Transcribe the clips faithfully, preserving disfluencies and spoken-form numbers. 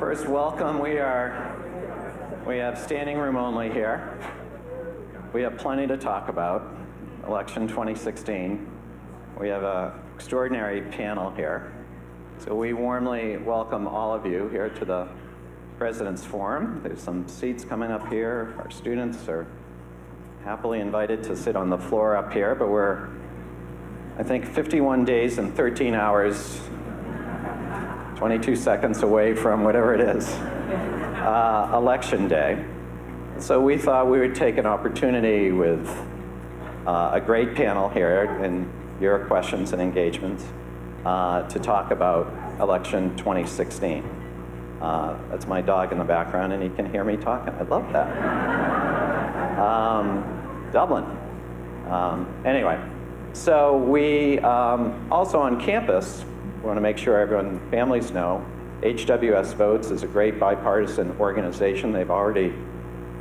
First, welcome. We are, we have standing room only here. We have plenty to talk about, election twenty sixteen. We have an extraordinary panel here. So we warmly welcome all of you here to the President's Forum. There's some seats coming up here. Our students are happily invited to sit on the floor up here, but we're, I think, fifty-one days and thirteen hours, twenty-two seconds away from whatever it is, uh, election day. So we thought we would take an opportunity with uh, a great panel here and your questions and engagements uh, to talk about election twenty sixteen. Uh, that's my dog in the background, and he can hear me talking. I love that. um, Dublin. Um, anyway, so we um, also on campus, we want to make sure everyone, families know, H W S Votes is a great bipartisan organization. They've already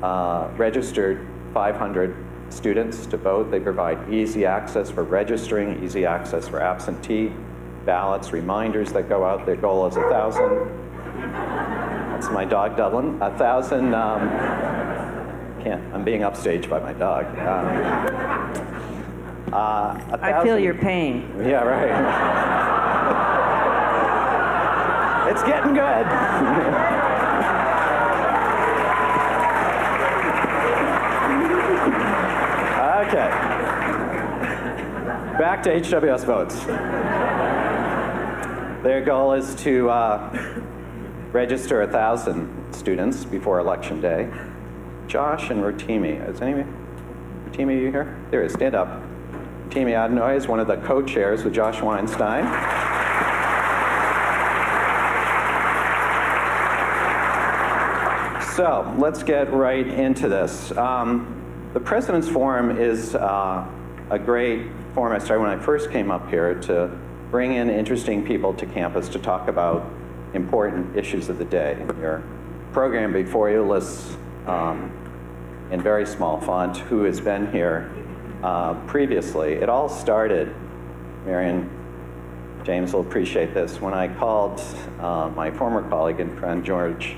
uh, registered five hundred students to vote. They provide easy access for registering, easy access for absentee ballots, reminders that go out. Their goal is a thousand. That's my dog, Dublin. A thousand, um, can't, I'm being upstaged by my dog. Um, uh, a thousand, I feel your pain. Yeah, right. It's getting good. Okay. Back to H W S Votes. Their goal is to uh, register one thousand students before Election Day. Josh and Rotimi, is anybody? Rotimi, you here? There he is, stand up. Rotimi Adenoye is one of the co-chairs with Josh Weinstein. So let's get right into this. Um, the President's Forum is uh, a great forum. I started when I first came up here to bring in interesting people to campus to talk about important issues of the day. Your program before you lists, um, in very small font, who has been here uh, previously. It all started, Marian, James will appreciate this, when I called uh, my former colleague and friend George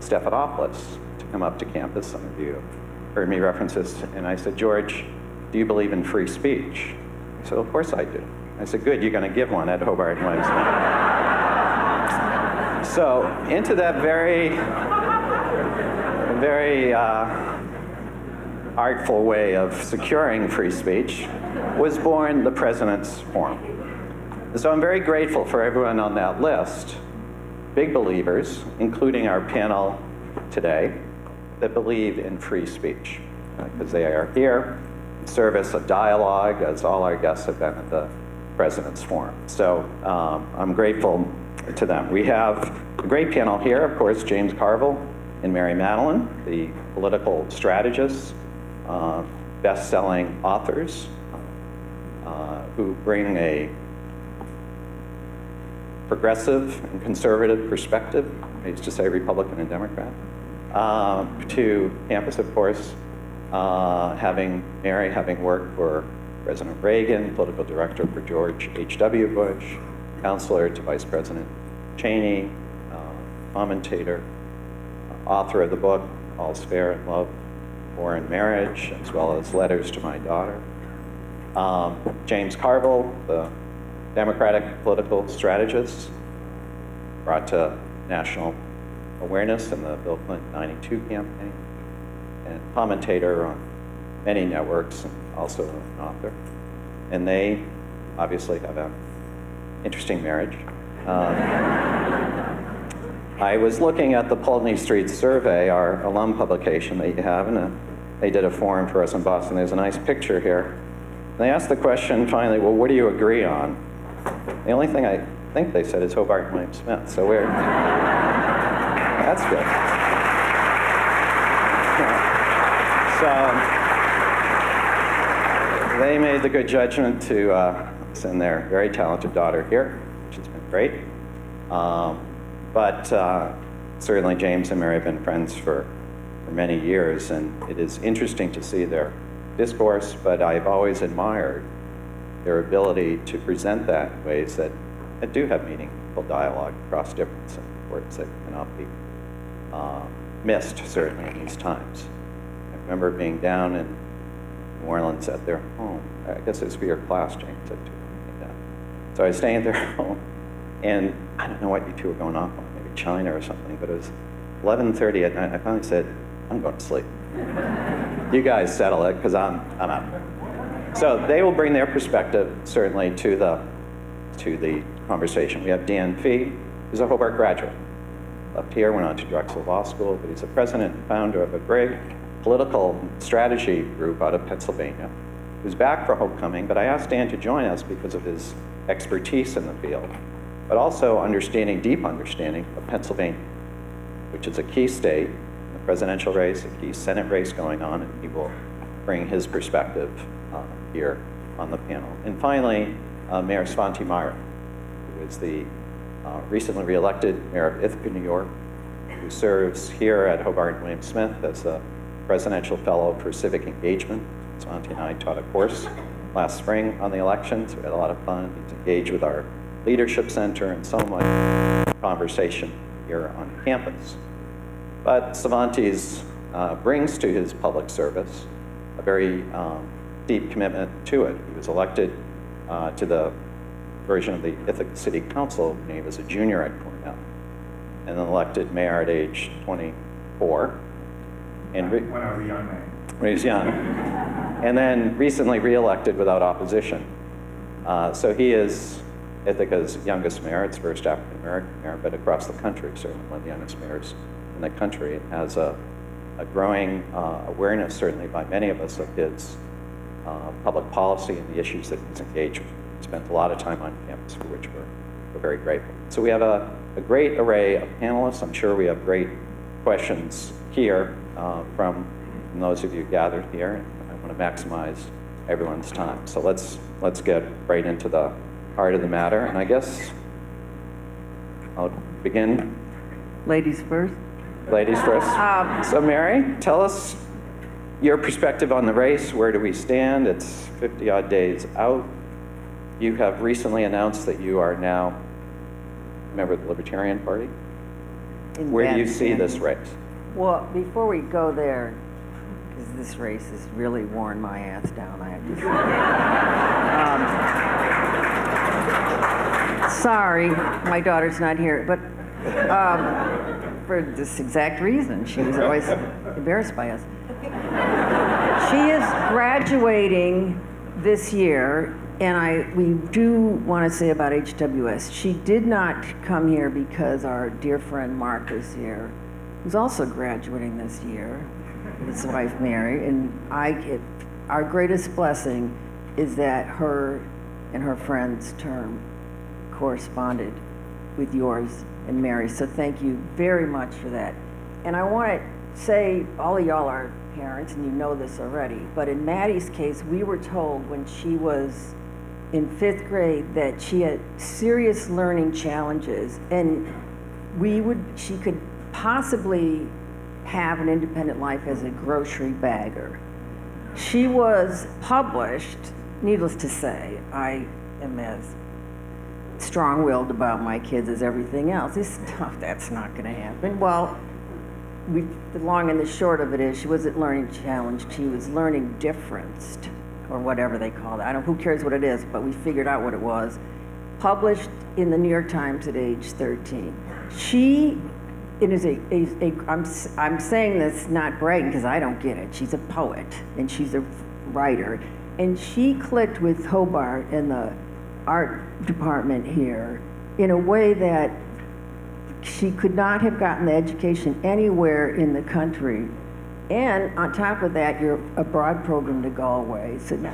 Stephanopoulos to come up to campus. Some of you heard me reference this, and I said, George, do you believe in free speech? He said, of course I do. I said, good, you're going to give one at Hobart and William Smith. So into that very, very uh, artful way of securing free speech was born the President's Forum. So I'm very grateful for everyone on that list, big believers, including our panel today, that believe in free speech, because they are here in service of dialogue, as all our guests have been at the President's Forum. So um, I'm grateful to them. We have a great panel here, of course, James Carville and Mary Matalin, the political strategists, uh, best-selling authors, uh, who bring a progressive and conservative perspective, I used to say Republican and Democrat, uh, to campus, of course, uh, having Mary having worked for President Reagan, political director for George H W Bush, counselor to Vice President Cheney, uh, commentator, uh, author of the book, All's Fair in Love, War and Marriage, as well as Letters to My Daughter. Um, James Carville, the Democratic political strategist, brought to national awareness in the Bill Clinton ninety-two campaign, and commentator on many networks, and also an author. And they obviously have a interesting marriage. Um, I was looking at the Pulteney Street Survey, our alum publication that you have, and a, they did a forum for us in Boston. There's a nice picture here. And they asked the question finally, well, what do you agree on? The only thing I think they said is Hobart and William Smith, so we're, that's good. Yeah. So they made the good judgment to uh, and their very talented daughter here, which has been great. Um, but uh, certainly James and Mary have been friends for, for many years, and it is interesting to see their discourse, but I've always admired their ability to present that in ways that, that do have meaning political dialogue across differences that cannot be uh, missed, certainly in these times. I remember being down in New Orleans at their home. I guess it's for your class, James, at two. So I was staying at their home, and I don't know what you two were going off on, maybe China or something, but it was eleven thirty at night. I finally said, I'm going to sleep. You guys settle it, because I'm, I'm out. So they will bring their perspective, certainly, to the, to the conversation. We have Dan Fee, who's a Hobart graduate. Up here, went on to Drexel Law School, but he's the president and founder of a great political strategy group out of Pennsylvania, who's back for homecoming. But I asked Dan to join us because of his expertise in the field, but also understanding, deep understanding of Pennsylvania, which is a key state, the presidential race, a key Senate race going on, and he will bring his perspective uh, here on the panel. And finally, uh, Mayor Svante Myrick, who is the uh, recently reelected mayor of Ithaca, New York, who serves here at Hobart and William Smith as a presidential fellow for civic engagement. Svante and I taught a course last spring on the elections. We had a lot of fun. He's engaged with our leadership center and so much conversation here on campus. But Svante uh, brings to his public service a very um, deep commitment to it. He was elected uh, to the version of the Ithaca City Council when he was a junior at Cornell, and then elected mayor at age twenty-four. And when I was a young man. When he was young. And then recently reelected without opposition. Uh, so he is Ithaca's youngest mayor. It's first African-American mayor, but across the country, certainly one of the youngest mayors in the country. It has a, a growing uh, awareness, certainly by many of us, of his uh, public policy and the issues that he's engaged with. He spent a lot of time on campus, for which we're, we're very grateful. So we have a, a great array of panelists. I'm sure we have great questions here uh, from and those of you gathered here. I want to maximize everyone's time. So let's let's get right into the heart of the matter. And I guess I'll begin. Ladies first. Ladies first. Um, so Mary, tell us your perspective on the race. Where do we stand? It's fifty odd days out. You have recently announced that you are now a member of the Libertarian Party. Where do you see this race? Well, before we go there, this race has really worn my ass down, I have to say. Um, sorry, my daughter's not here, but um, for this exact reason. She was always embarrassed by us. She is graduating this year, and I we do want to say about H W S, she did not come here because our dear friend Mark is here, who's also graduating this year. His wife Mary, and I, it, our greatest blessing is that her and her friend's term corresponded with yours and Mary's. So thank you very much for that. And I want to say, all of y'all are parents, and you know this already, but in Maddie's case, we were told when she was in fifth grade that she had serious learning challenges, and we would, she could possibly have an independent life as a grocery bagger. She was published, needless to say, I am as strong-willed about my kids as everything else. This stuff, that's not gonna happen. Well, we, the long and the short of it is she wasn't learning challenged, she was learning differenced, or whatever they call it. I don't, who cares what it is, but we figured out what it was. Published in the New York Times at age thirteen. She, It is a, a, a I'm, I'm saying this not bragging because I don't get it. She's a poet and she's a writer. And she clicked with Hobart and the art department here in a way that she could not have gotten the education anywhere in the country. And on top of that, you're a broad program to Galway. So now,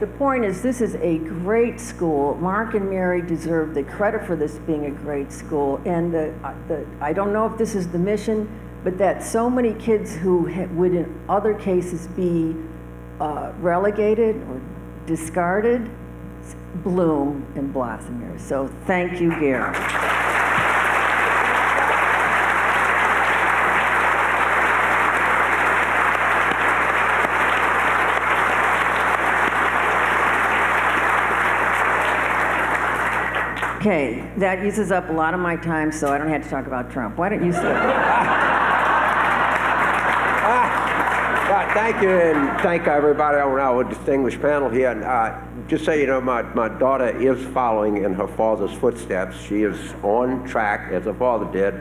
the point is, this is a great school. Mark and Mary deserve the credit for this being a great school. And the, uh, the, I don't know if this is the mission, but that so many kids who ha would in other cases be uh, relegated or discarded, bloom and blossom here. So thank you, Gary. Okay, that uses up a lot of my time, so I don't have to talk about Trump. Why don't you start? ah, well, thank you, and thank everybody on our distinguished panel here. And uh, just so you know, my, my daughter is following in her father's footsteps. She is on track, as her father did,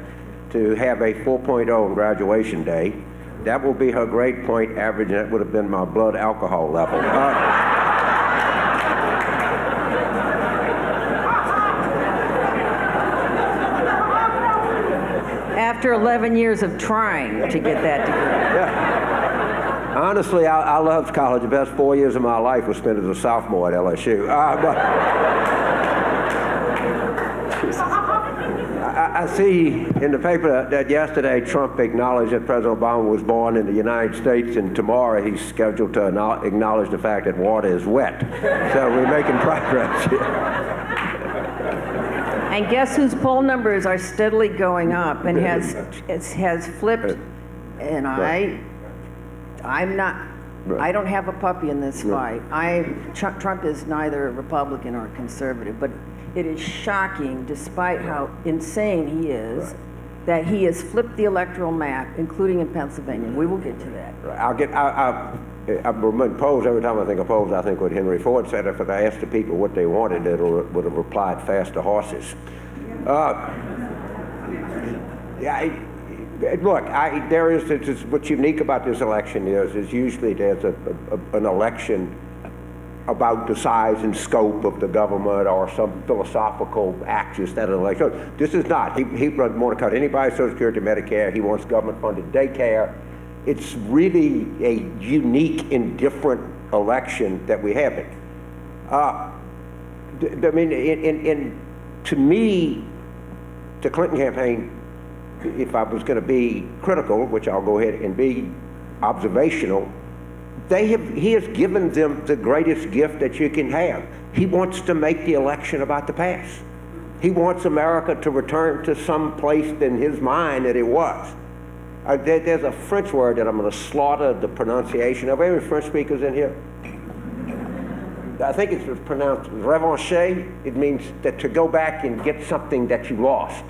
to have a four point oh on graduation day. That will be her grade point average, and that would have been my blood alcohol level. Uh, After eleven years of trying to get that degree. Yeah. Honestly, I, I loved college. The best four years of my life was spent as a sophomore at L S U. Uh, but, I, I see in the paper that, that yesterday Trump acknowledged that President Obama was born in the United States, and tomorrow he's scheduled to acknowledge the fact that water is wet. So we're making progress here. And guess whose poll numbers are steadily going up, and has has flipped. And I, I'm not. I don't have a puppy in this fight. I Trump is neither a Republican or a conservative, but it is shocking, despite how insane he is, that he has flipped the electoral map, including in Pennsylvania. We will get to that. I'll get. I, I, I've been posed, every time I think of polls, I think what Henry Ford said, if I asked the people what they wanted, it would have replied faster horses. Uh, yeah, I, look, I, there is, is, what's unique about this election is, is usually there's a, a, an election about the size and scope of the government or some philosophical axis that an election. This is not. He, he doesn't want to cut anybody's Social Security, Medicare. He wants government-funded daycare. It's really a unique and different election that we have. It. Uh, I mean, in, in, in, to me, the Clinton campaign, if I was going to be critical, which I'll go ahead and be observational, they have, he has given them the greatest gift that you can have. He wants to make the election about the past. He wants America to return to some place in his mind that it was. Uh, there, there's a French word that I'm going to slaughter the pronunciation of. Are there any French speakers in here? I think it's pronounced revanche. It means that to go back and get something that you lost.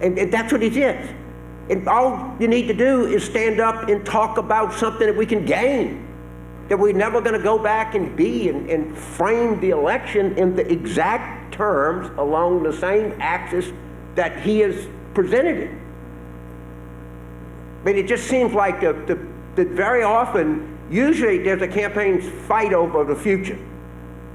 And, and that's what it is. And all you need to do is stand up and talk about something that we can gain, that we're never going to go back and be, and, and frame the election in the exact terms along the same axis that he has presented it. I mean, it just seems like the, the, the very often, usually there's a campaign's fight over the future.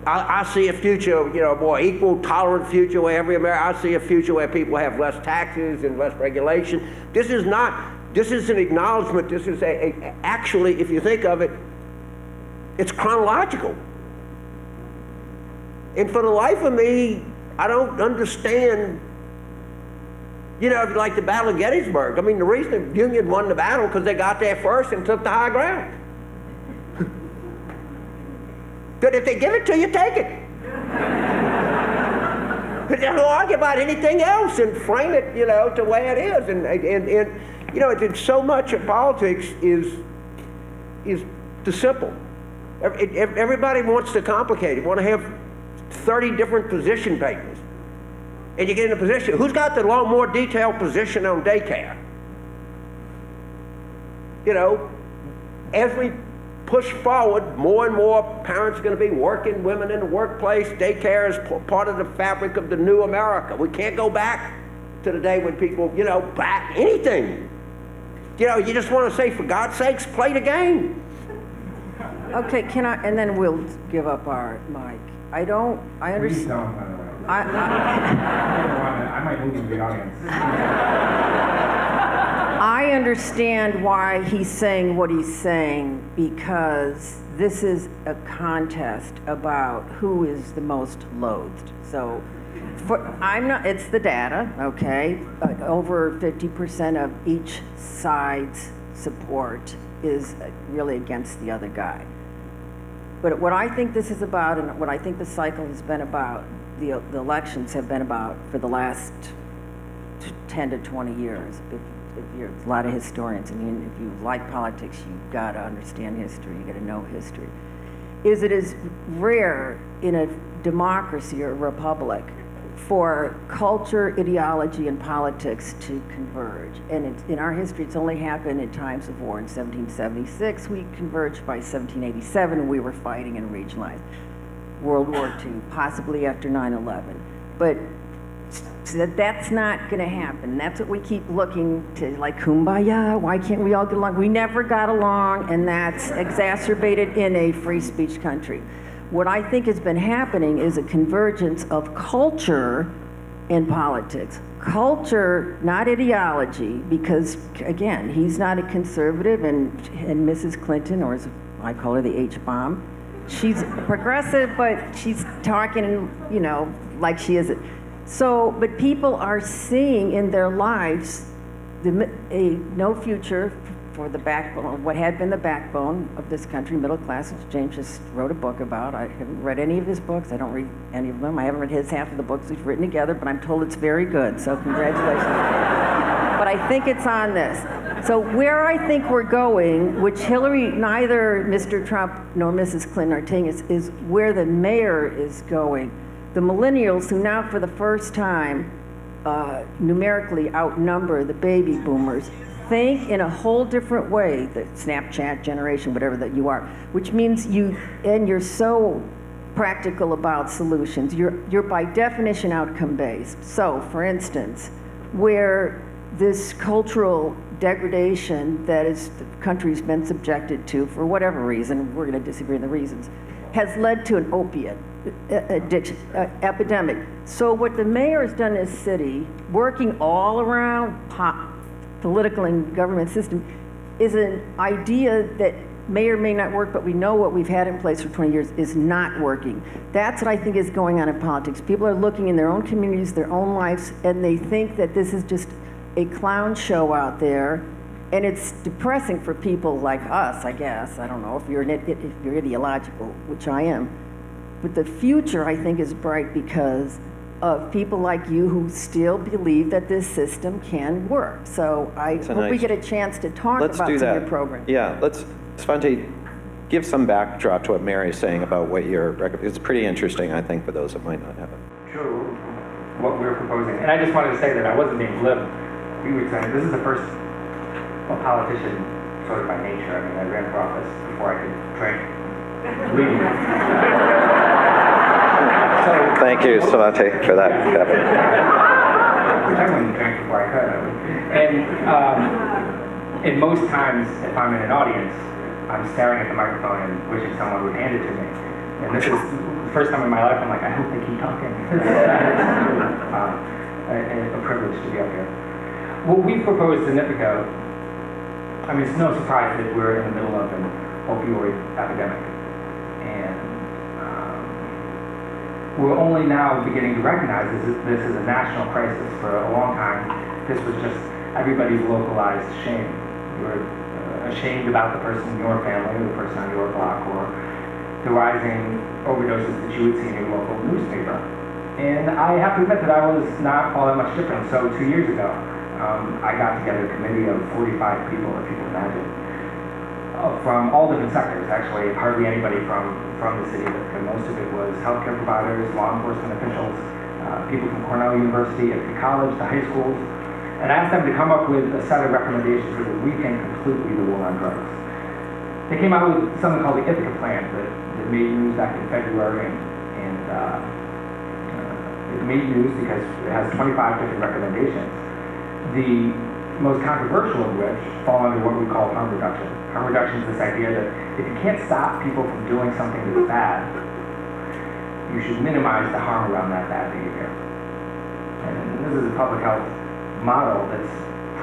I, I see a future, you know, more equal, tolerant future where every American, I see a future where people have less taxes and less regulation. This is not, this is an acknowledgement, this is a, a actually, if you think of it, it's chronological. And for the life of me, I don't understand. You know, like the Battle of Gettysburg. I mean, the reason the Union won the battle because they got there first and took the high ground. But if they give it to you, take it. But they don't argue about anything else and frame it, you know, to the way it is. And, and, and you know, it's so much of politics is, is the simple. Everybody wants to complicate it. Want to have thirty different position papers. And you get in a position, who's got the long, more detailed position on daycare? You know, as we push forward, more and more parents are going to be working women in the workplace. Daycare is part of the fabric of the new America. We can't go back to the day when people, you know, back anything. You know, you just want to say, for God's sakes, play the game. Okay, can I, and then we'll give up our mic. I don't, I understand. I, I, I might move to the audience. I understand why he's saying what he's saying, because this is a contest about who is the most loathed. So, for, I'm not. It's the data, okay? But over fifty percent of each side's support is really against the other guy. But what I think this is about, and what I think the cycle has been about. The, the elections have been about for the last ten to twenty years. If, if you're a lot of historians, I mean, if you like politics, you've got to understand history, you've got to know history. Is it is rare in a democracy or a republic for culture, ideology, and politics to converge. And it's, in our history, it's only happened in times of war. In seventeen seventy-six, we converged. By seventeen eighty-seven, we were fighting and regionalized. World War Two, possibly after nine eleven. But that's not going to happen. That's what we keep looking to, like, kumbaya, why can't we all get along? We never got along, and that's exacerbated in a free speech country. What I think has been happening is a convergence of culture and politics. Culture, not ideology, because, again, he's not a conservative, and, and Missus Clinton, or as I call her, the H-bomb, she's progressive, but she's talking, you know, like she isn't. So, but people are seeing in their lives the, a no future for the backbone, what had been the backbone of this country, middle class, which James just wrote a book about. I haven't read any of his books. I don't read any of them. I haven't read his half of the books we've written together, but I'm told it's very good, so congratulations. But I think it's on this. So where I think we're going, which Hillary, neither Mister Trump nor Missus Clinton are taking, is, is where the mayor is going. The millennials, who now for the first time uh, numerically outnumber the baby boomers, think in a whole different way, the Snapchat generation, whatever that you are, which means you, and you're so practical about solutions. You're, you're by definition outcome-based. So, for instance, where this cultural degradation that is, the country's been subjected to for whatever reason, we're going to disagree on the reasons, has led to an opiate addiction uh, epidemic. So what the mayor has done in his city, working all around pop, political and government system, is an idea that may or may not work, but we know what we've had in place for twenty years is not working. That's what I think is going on in politics. People are looking in their own communities, their own lives, and they think that this is just a clown show out there, and it's depressing for people like us, I guess. I don't know if you're, an, if you're ideological, which I am. But the future, I think, is bright because of people like you who still believe that this system can work. So I hope nice. we get a chance to talk let's about do some that. of your programs. Yeah, let's, Svante, give some backdrop to what Mary's saying about what you're recommending. It's pretty interesting, I think, for those that might not have it. True, what we're proposing, and I just wanted to say that I wasn't being glib. We were saying this is the first well, politician, sort of by nature. I mean, I ran for office before I could drink. So, thank you, Svante, for that. I wouldn't drink before I could. I mean. And um, and most times, if I'm in an audience, I'm staring at the microphone and wishing someone would hand it to me. And this is the first time in my life I'm like, I hope they keep talking. um, it's a privilege to be up here. What we proposed in Ithaca, I mean, it's no surprise that we're in the middle of an opioid epidemic. And um, we're only now beginning to recognize this is, this is a national crisis. For a long time, this was just everybody's localized shame. You were uh, ashamed about the person in your family, or the person on your block, or the rising overdoses that you would see in your local newspaper. And I have to admit that I was not all that much different. So two years ago, Um, I got together a committee of forty-five people, if you can imagine, uh, from all different sectors, actually, hardly anybody from, from the city. Most of it was healthcare providers, law enforcement officials, uh, people from Cornell University, at the college, the high schools, and asked them to come up with a set of recommendations so that we can completely the war on drugs. They came out with something called the Ithaca Plan that, that made news back in February, and, and uh, it made news because it has twenty-five different recommendations. The most controversial of which fall under what we call harm reduction. Harm reduction is this idea that if you can't stop people from doing something that's bad, you should minimize the harm around that bad behavior. And this is a public health model that's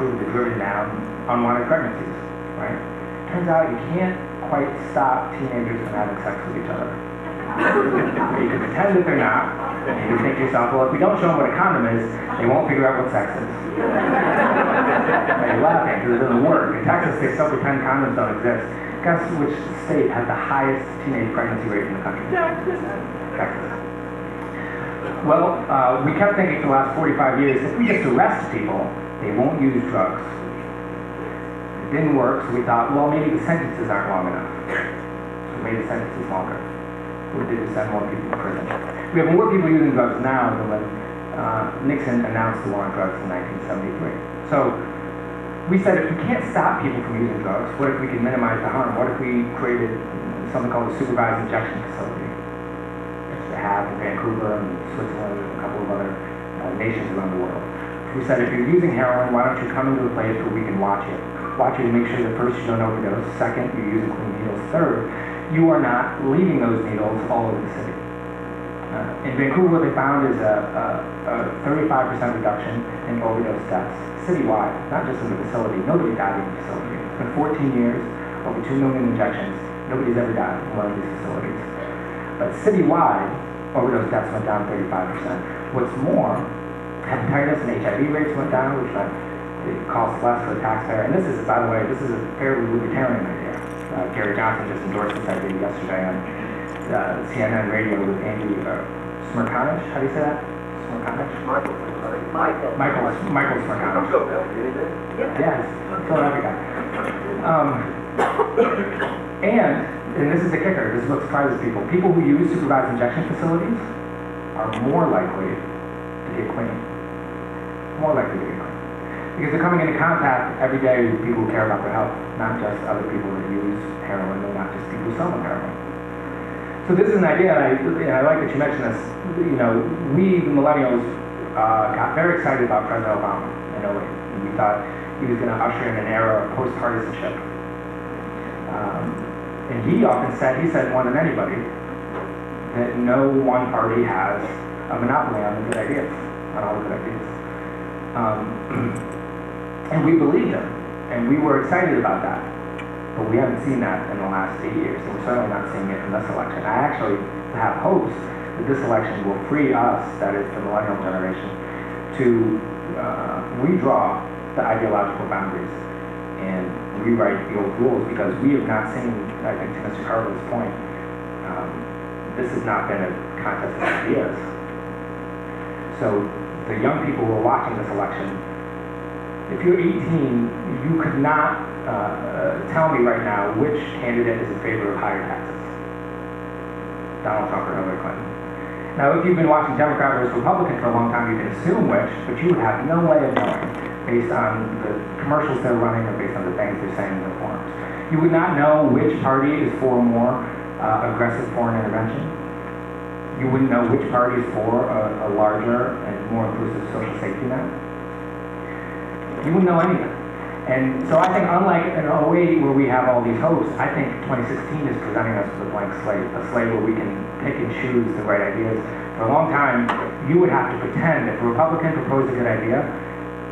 proved to drive down unwanted pregnancies, right? Turns out you can't quite stop teenagers from having sex with each other. You can pretend that they're not, and you think to yourself, well, if we don't show them what a condom is, they won't figure out what sex is. They're laughing because it doesn't work. In Texas, they still pretend condoms don't exist. Guess which state has the highest teenage pregnancy rate in the country? Texas. Texas. Well, uh, we kept thinking for the last forty-five years, if we just arrest people, they won't use drugs. It didn't work, so we thought, well, maybe the sentences aren't long enough. So we made the sentences longer. We did send more people to prison. We have more people using drugs now than when uh, Nixon announced the war on drugs in nineteen seventy-three. So we said, if we can't stop people from using drugs, what if we can minimize the harm? What if we created something called a supervised injection facility? It's to have in Vancouver and Switzerland and a couple of other uh, nations around the world. We said, if you're using heroin, why don't you come into a place where we can watch it? Watch it and make sure that first you don't overdose, second you're using clean needles, third you are not leaving those needles all over the city. Uh, in Vancouver, what they found is a thirty-five percent reduction in overdose deaths citywide, not just in the facility. Nobody died in the facility. It's been fourteen years, over two million injections. Nobody's ever died in one of these facilities. But citywide, overdose deaths went down thirty-five percent. What's more, hepatitis and H I V rates went down, which meant it costs less for the taxpayer. And this is, by the way, this is a fairly libertarian idea. Uh, Gary Johnson just endorsed this idea yesterday on uh, C N N radio with Andy uh, Smirkanish. How do you say that? Smirkanish? Michael Smirkanish. Michael. Michael, Michael Smirkanish. Go, Bill. Yes. Philadelphia guy. Um, and, and this is the kicker, this is what surprises people. People who use supervised injection facilities are more likely to get clean. More likely to get clean. Because they're coming into contact every day with people who care about their health, not just other people that use heroin, and not just people who sell them heroin. So this is an idea, and I, you know, I like that you mentioned this. You know, we, the millennials, uh, got very excited about President Obama in oh eight. And we thought he was going to usher in an era of post-partisanship. Um, and he often said, he said more than anybody, that no one party has a monopoly on the good ideas, on all the good ideas. Um, and we believed him, and we were excited about that. But we haven't seen that in the last eight years, and we're certainly not seeing it in this election. I actually have hopes that this election will free us, that is the millennial generation, to uh, redraw the ideological boundaries and rewrite the old rules, because we have not seen, I think to Mister Carville's point, um, this has not been a contest of ideas. So the young people who are watching this election, if you're eighteen, you could not uh, uh, tell me right now which candidate is in favor of higher taxes. Donald Trump or Hillary Clinton. Now, if you've been watching Democrat versus Republican for a long time, you can assume which, but you would have no way of knowing based on the commercials they're running or based on the things they're saying in their forums. You would not know which party is for more uh, aggressive foreign intervention. You wouldn't know which party is for a, a larger and more inclusive social safety net. You wouldn't know anything. And so I think, unlike in oh eight where we have all these hopes, I think twenty sixteen is presenting us with a blank slate, a slate where we can pick and choose the right ideas. For a long time, you would have to pretend, if a Republican proposed a good idea,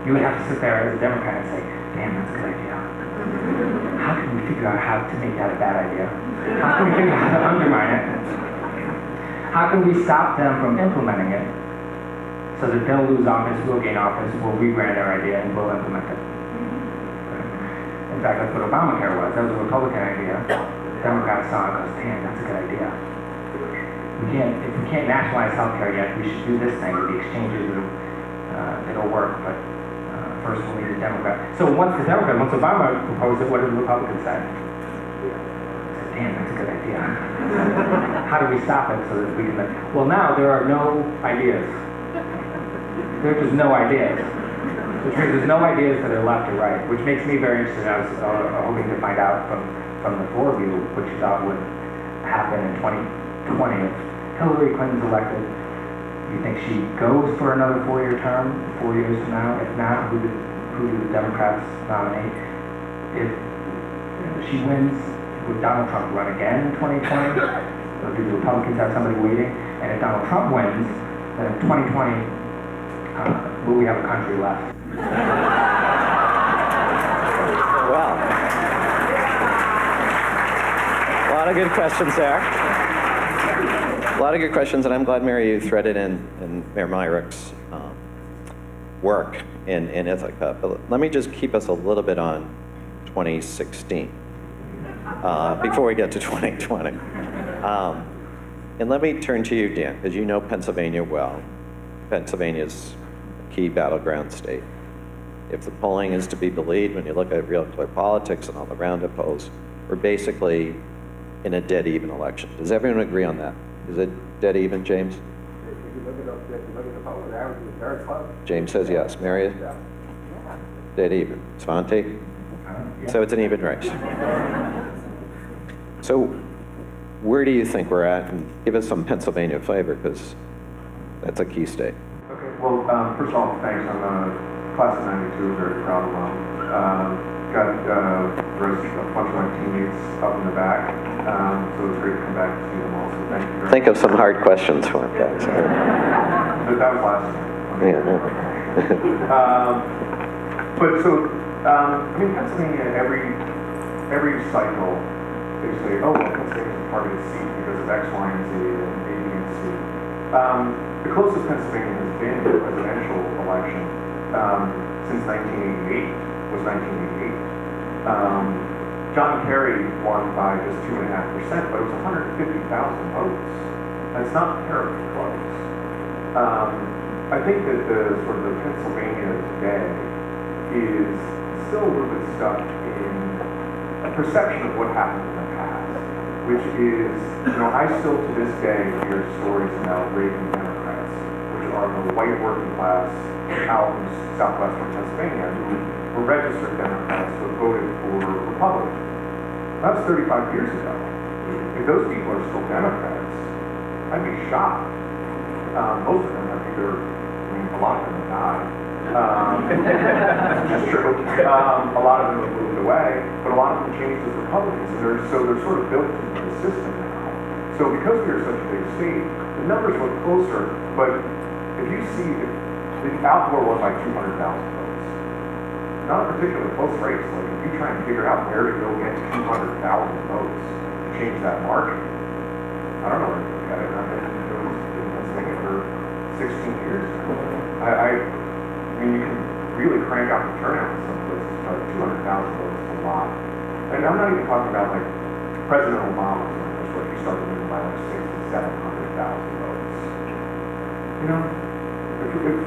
you would have to sit there as a Democrat and say, damn, that's a good idea. How can we figure out how to make that a bad idea? How can we figure out how to undermine it? How can we stop them from implementing it so that they'll lose office, we'll gain office, we'll rebrand our idea, and we'll implement it? In fact, that's what Obamacare was. That was a Republican idea. The Democrats saw it and goes, damn, that's a good idea. We can't, if we can't nationalize healthcare yet, we should do this thing with the exchanges. It'll, uh, it'll work, but uh, first we'll need a Democrat. So once the Democrat, once Obama proposed it, what did the Republicans say? Damn, that's a good idea. How do we stop it so that we can... Well, now there are no ideas. There's just no ideas. Which means there's no ideas that are left or right, which makes me very interested. I was uh, hoping to find out from, from the four of you what you thought would happen in twenty twenty. If Hillary Clinton's elected, you think she goes for another four-year term, four years from now? If not, who do, who do the Democrats nominate? If she wins... Would Donald Trump run again in twenty twenty? Or do the Republicans have somebody waiting? And if Donald Trump wins, then in twenty twenty, uh, will we have a country left? Wow. A lot of good questions there. A lot of good questions, and I'm glad, Mary, you threaded in, in Mayor Myrick's um, work in, in Ithaca. But let me just keep us a little bit on twenty sixteen. Uh, before we get to twenty twenty. Um, and let me turn to you, Dan, because you know Pennsylvania well. Pennsylvania's a key battleground state. If the polling is to be believed, when you look at real clear politics and all the roundup polls, we're basically in a dead even election. Does everyone agree on that? Is it dead even, James? If you look at the poll averages, Very close. James says yes. Marian? Yeah. Dead even. Svante? Yeah. So it's an even race. So where do you think we're at? And give us some Pennsylvania flavor, because that's a key state. Okay, well, um, first of all, thanks. I'm a class of ninety-two, very proud of them. Um, got uh, a bunch of my teammates up in the back, um, so it's great to come back and see them all, so thank you. Think much. Of some hard questions for them, guys. But that was last time. Yeah, yeah. um, but so, um, I mean, Pennsylvania, every, every cycle, they say, oh, well, Pennsylvania is a targeted seat because of X, Y, and Z, and A, B, and C. Um, the closest Pennsylvania has been to a presidential election um, since nineteen eighty-eight. Was nineteen eighty-eight. Um, John Kerry won by just two and a half percent, but it was one hundred fifty thousand votes. That's not terribly close. Um, I think that the sort of the Pennsylvania today is still a little bit stuck in a perception of what happened in the past, which is, you know, I still to this day hear stories about Reagan Democrats, which are the white working class out in southwestern Pennsylvania who were registered Democrats who voted for Republicans. That was thirty-five years ago. If those people are still Democrats, I'd be shocked. Um, most of them have either, I mean, a lot of them have died. Um, that's true. Um, a lot of them have moved away, but a lot of them changed as Republicans, and they're, so they're sort of built into the system now. So because we are such a big state, the numbers look closer, but if you see, the outdoor won by two hundred thousand votes. Not a particularly close race. Like, if you try and figure out where to go get two hundred thousand votes to change that margin, I don't know where to look at it. I've been doing Pennsylvania for sixteen years. I, I, I mean, you can really crank out the turnout in some places, but two hundred thousand votes is a lot. And I'm not even talking about, like, President Obama's numbers, where he started winning by, like, six hundred thousand, seven hundred thousand votes. You know, if, if,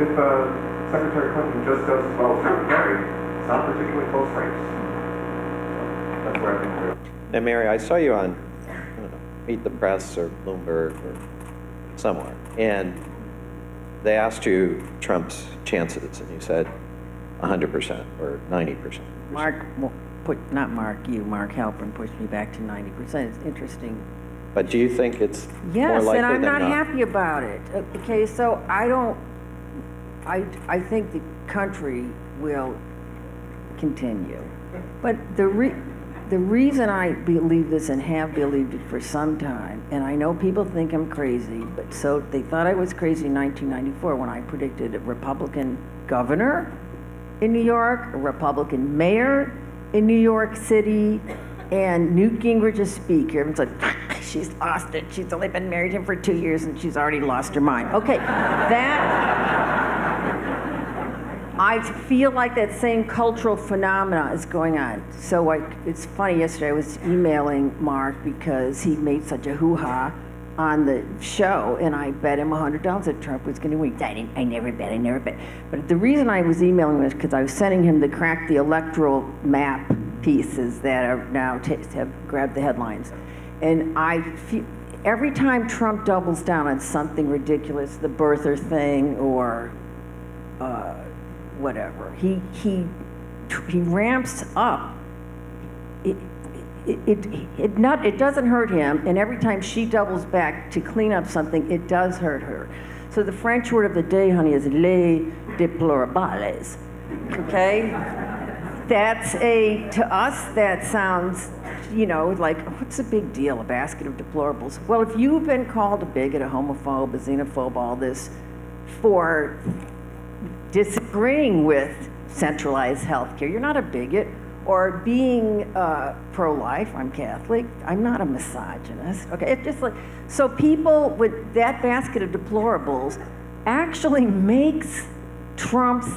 if uh, Secretary Clinton just does as well as Secretary, it's not particularly close race. So that's where I think we're at. Now, Mary, I saw you on, I don't know, Meet the Press or Bloomberg or somewhere, and they asked you Trump's chances, and you said one hundred percent or ninety percent. Mark, well, put, not Mark, you, Mark Halperin pushed me back to ninety percent. It's interesting. But do you think it's yes, more likely than not? Yes, and I'm not happy about it. Okay, so I don't. I, I think the country will continue. But the, re, the reason I believe this and have believed it for some time, and I know people think I'm crazy, but so they thought I was crazy in nineteen ninety-four when I predicted a Republican governor in New York, a Republican mayor in New York City, and Newt Gingrich as speaker. Everyone's like, she's lost it. She's only been married to him for two years and she's already lost her mind. Okay, that... I feel like that same cultural phenomena is going on. So I, it's funny, yesterday I was emailing Mark because he made such a hoo-ha on the show, and I bet him one hundred dollars that Trump was going to win. I, didn't, I never bet, I never bet. But the reason I was emailing was because I was sending him the Crack the Electoral Map pieces that are now t have grabbed the headlines. And I feel, every time Trump doubles down on something ridiculous, the birther thing or... Uh, whatever. He, he, he ramps up. It, it, it, it, not, it doesn't hurt him, and every time she doubles back to clean up something, it does hurt her. So the French word of the day, honey, is les déplorables, okay? That's a, to us, that sounds, you know, like, what's the big deal, a basket of deplorables? Well, if you've been called a bigot, a homophobe, a xenophobe, all this, for disagreeing with centralized health care. You're not a bigot. Or being uh, pro-life, I'm Catholic, I'm not a misogynist. Okay, it's just like, so people with that basket of deplorables actually makes Trump's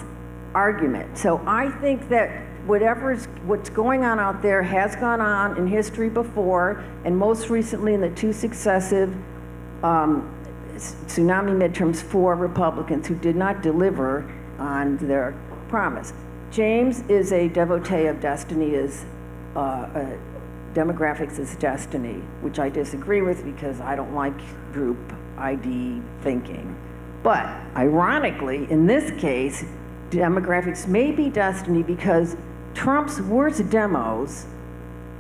argument. So I think that whatever's, what's going on out there has gone on in history before, and most recently in the two successive um, tsunami midterms for Republicans who did not deliver on their promise. James is a devotee of destiny as uh, uh, demographics as destiny, which I disagree with because I don't like group I D thinking. But ironically, in this case, demographics may be destiny, because Trump's worst demos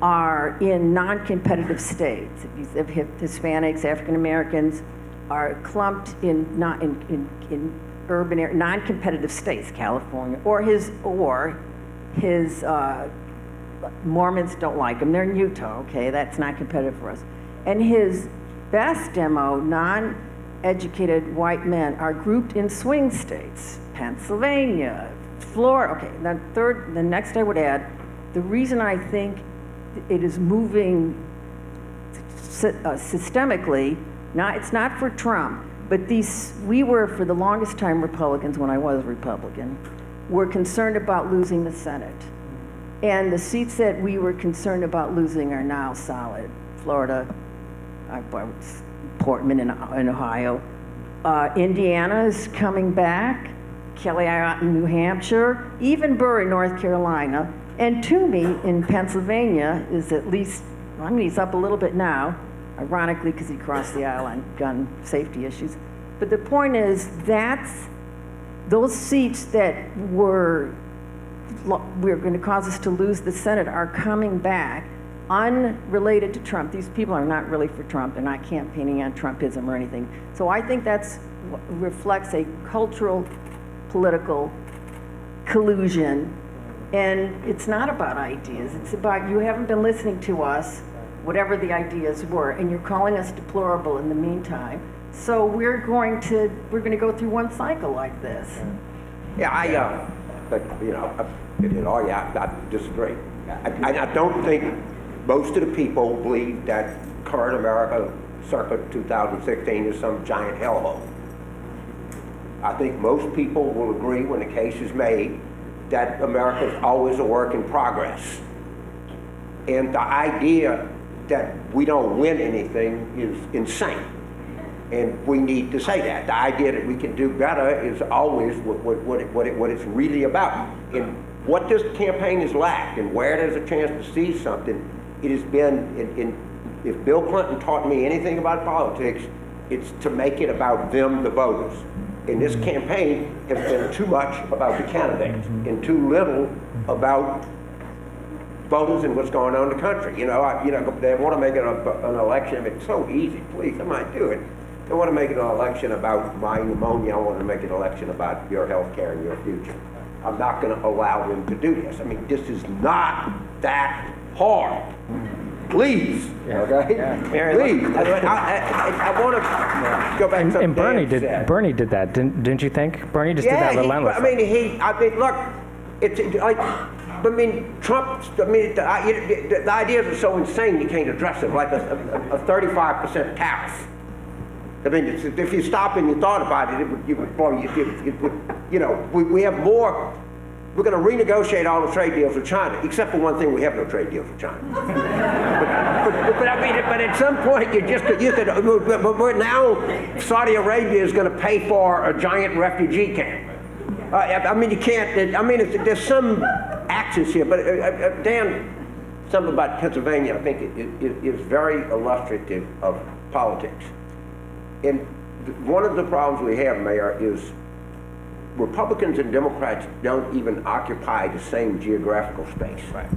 are in non-competitive states. If Hispanics, African Americans are clumped in not in, in, in urban area, non-competitive states, California, or his or his uh, Mormons don't like him. They're in Utah. Okay, that's not competitive for us. And his best demo, non-educated white men, are grouped in swing states, Pennsylvania, Florida. Okay, the third, the next I would add, the reason I think it is moving sy uh, systemically. Not, it's not for Trump, but these, we were for the longest time Republicans, when I was Republican, were concerned about losing the Senate. And the seats that we were concerned about losing are now solid. Florida, I, I, Portman in, in Ohio. Uh, Indiana is coming back. Kelly in New Hampshire. Even Burr in North Carolina. And Toomey in Pennsylvania is at least, well, I mean, he's up a little bit now, ironically, because he crossed the aisle on gun safety issues. But the point is, that's those seats that were, were going to cause us to lose the Senate are coming back, unrelated to Trump. These people are not really for Trump. They're not campaigning on Trumpism or anything. So I think that's reflects a cultural, political collusion. And it's not about ideas. It's about you haven't been listening to us, whatever the ideas were, and you're calling us deplorable in the meantime. So we're going to we're going to go through one cycle like this. Yeah, I, uh, but you know, you know, yeah, I, I disagree. I, I don't think most of the people believe that current America, circa two thousand sixteen, is some giant hellhole. I think most people will agree when the case is made that America is always a work in progress, and the idea that we don't win anything is insane, and we need to say that. The idea that we can do better is always what, what, what, it, what, it, what it's really about. And what this campaign has lacked, and where there's a chance to see something, it has been, in, in, if Bill Clinton taught me anything about politics, it's to make it about them, the voters. And this campaign has been too much about the candidates and too little about voters and what's going on in the country. You know, I, you know, they want to make it a, an election. I mean, it's so easy, please, I might do it. They want to make it an election about my pneumonia. I want to make an election about your health care and your future. I'm not going to allow them to do this. I mean, this is not that hard. Please, yeah. Okay? Yeah. Mary, please. I, I, I, I want to yeah. go back and, to and Bernie did. Said. Bernie did that, didn't, didn't you think? Bernie just yeah, did that relentlessly. I mean, he. I mean, look, it's it, like. I mean, Trump, I mean, the, I, it, the, the ideas are so insane you can't address them, like a thirty-five percent tariff. I mean, it's, if you stop and you thought about it, it would, you would blow you. It, it would, you know, we, we have more, we're going to renegotiate all the trade deals with China, except for one thing, we have no trade deals with China. but, but, but I mean, but at some point, you just, you could, but, but now Saudi Arabia is going to pay for a giant refugee camp. Uh, I, I mean, you can't, I mean, it's, there's some actions here, but uh, uh, Dan, something about Pennsylvania, I think it, it, it is very illustrative of politics. And one of the problems we have, Mayor, is Republicans and Democrats don't even occupy the same geographical space. Right.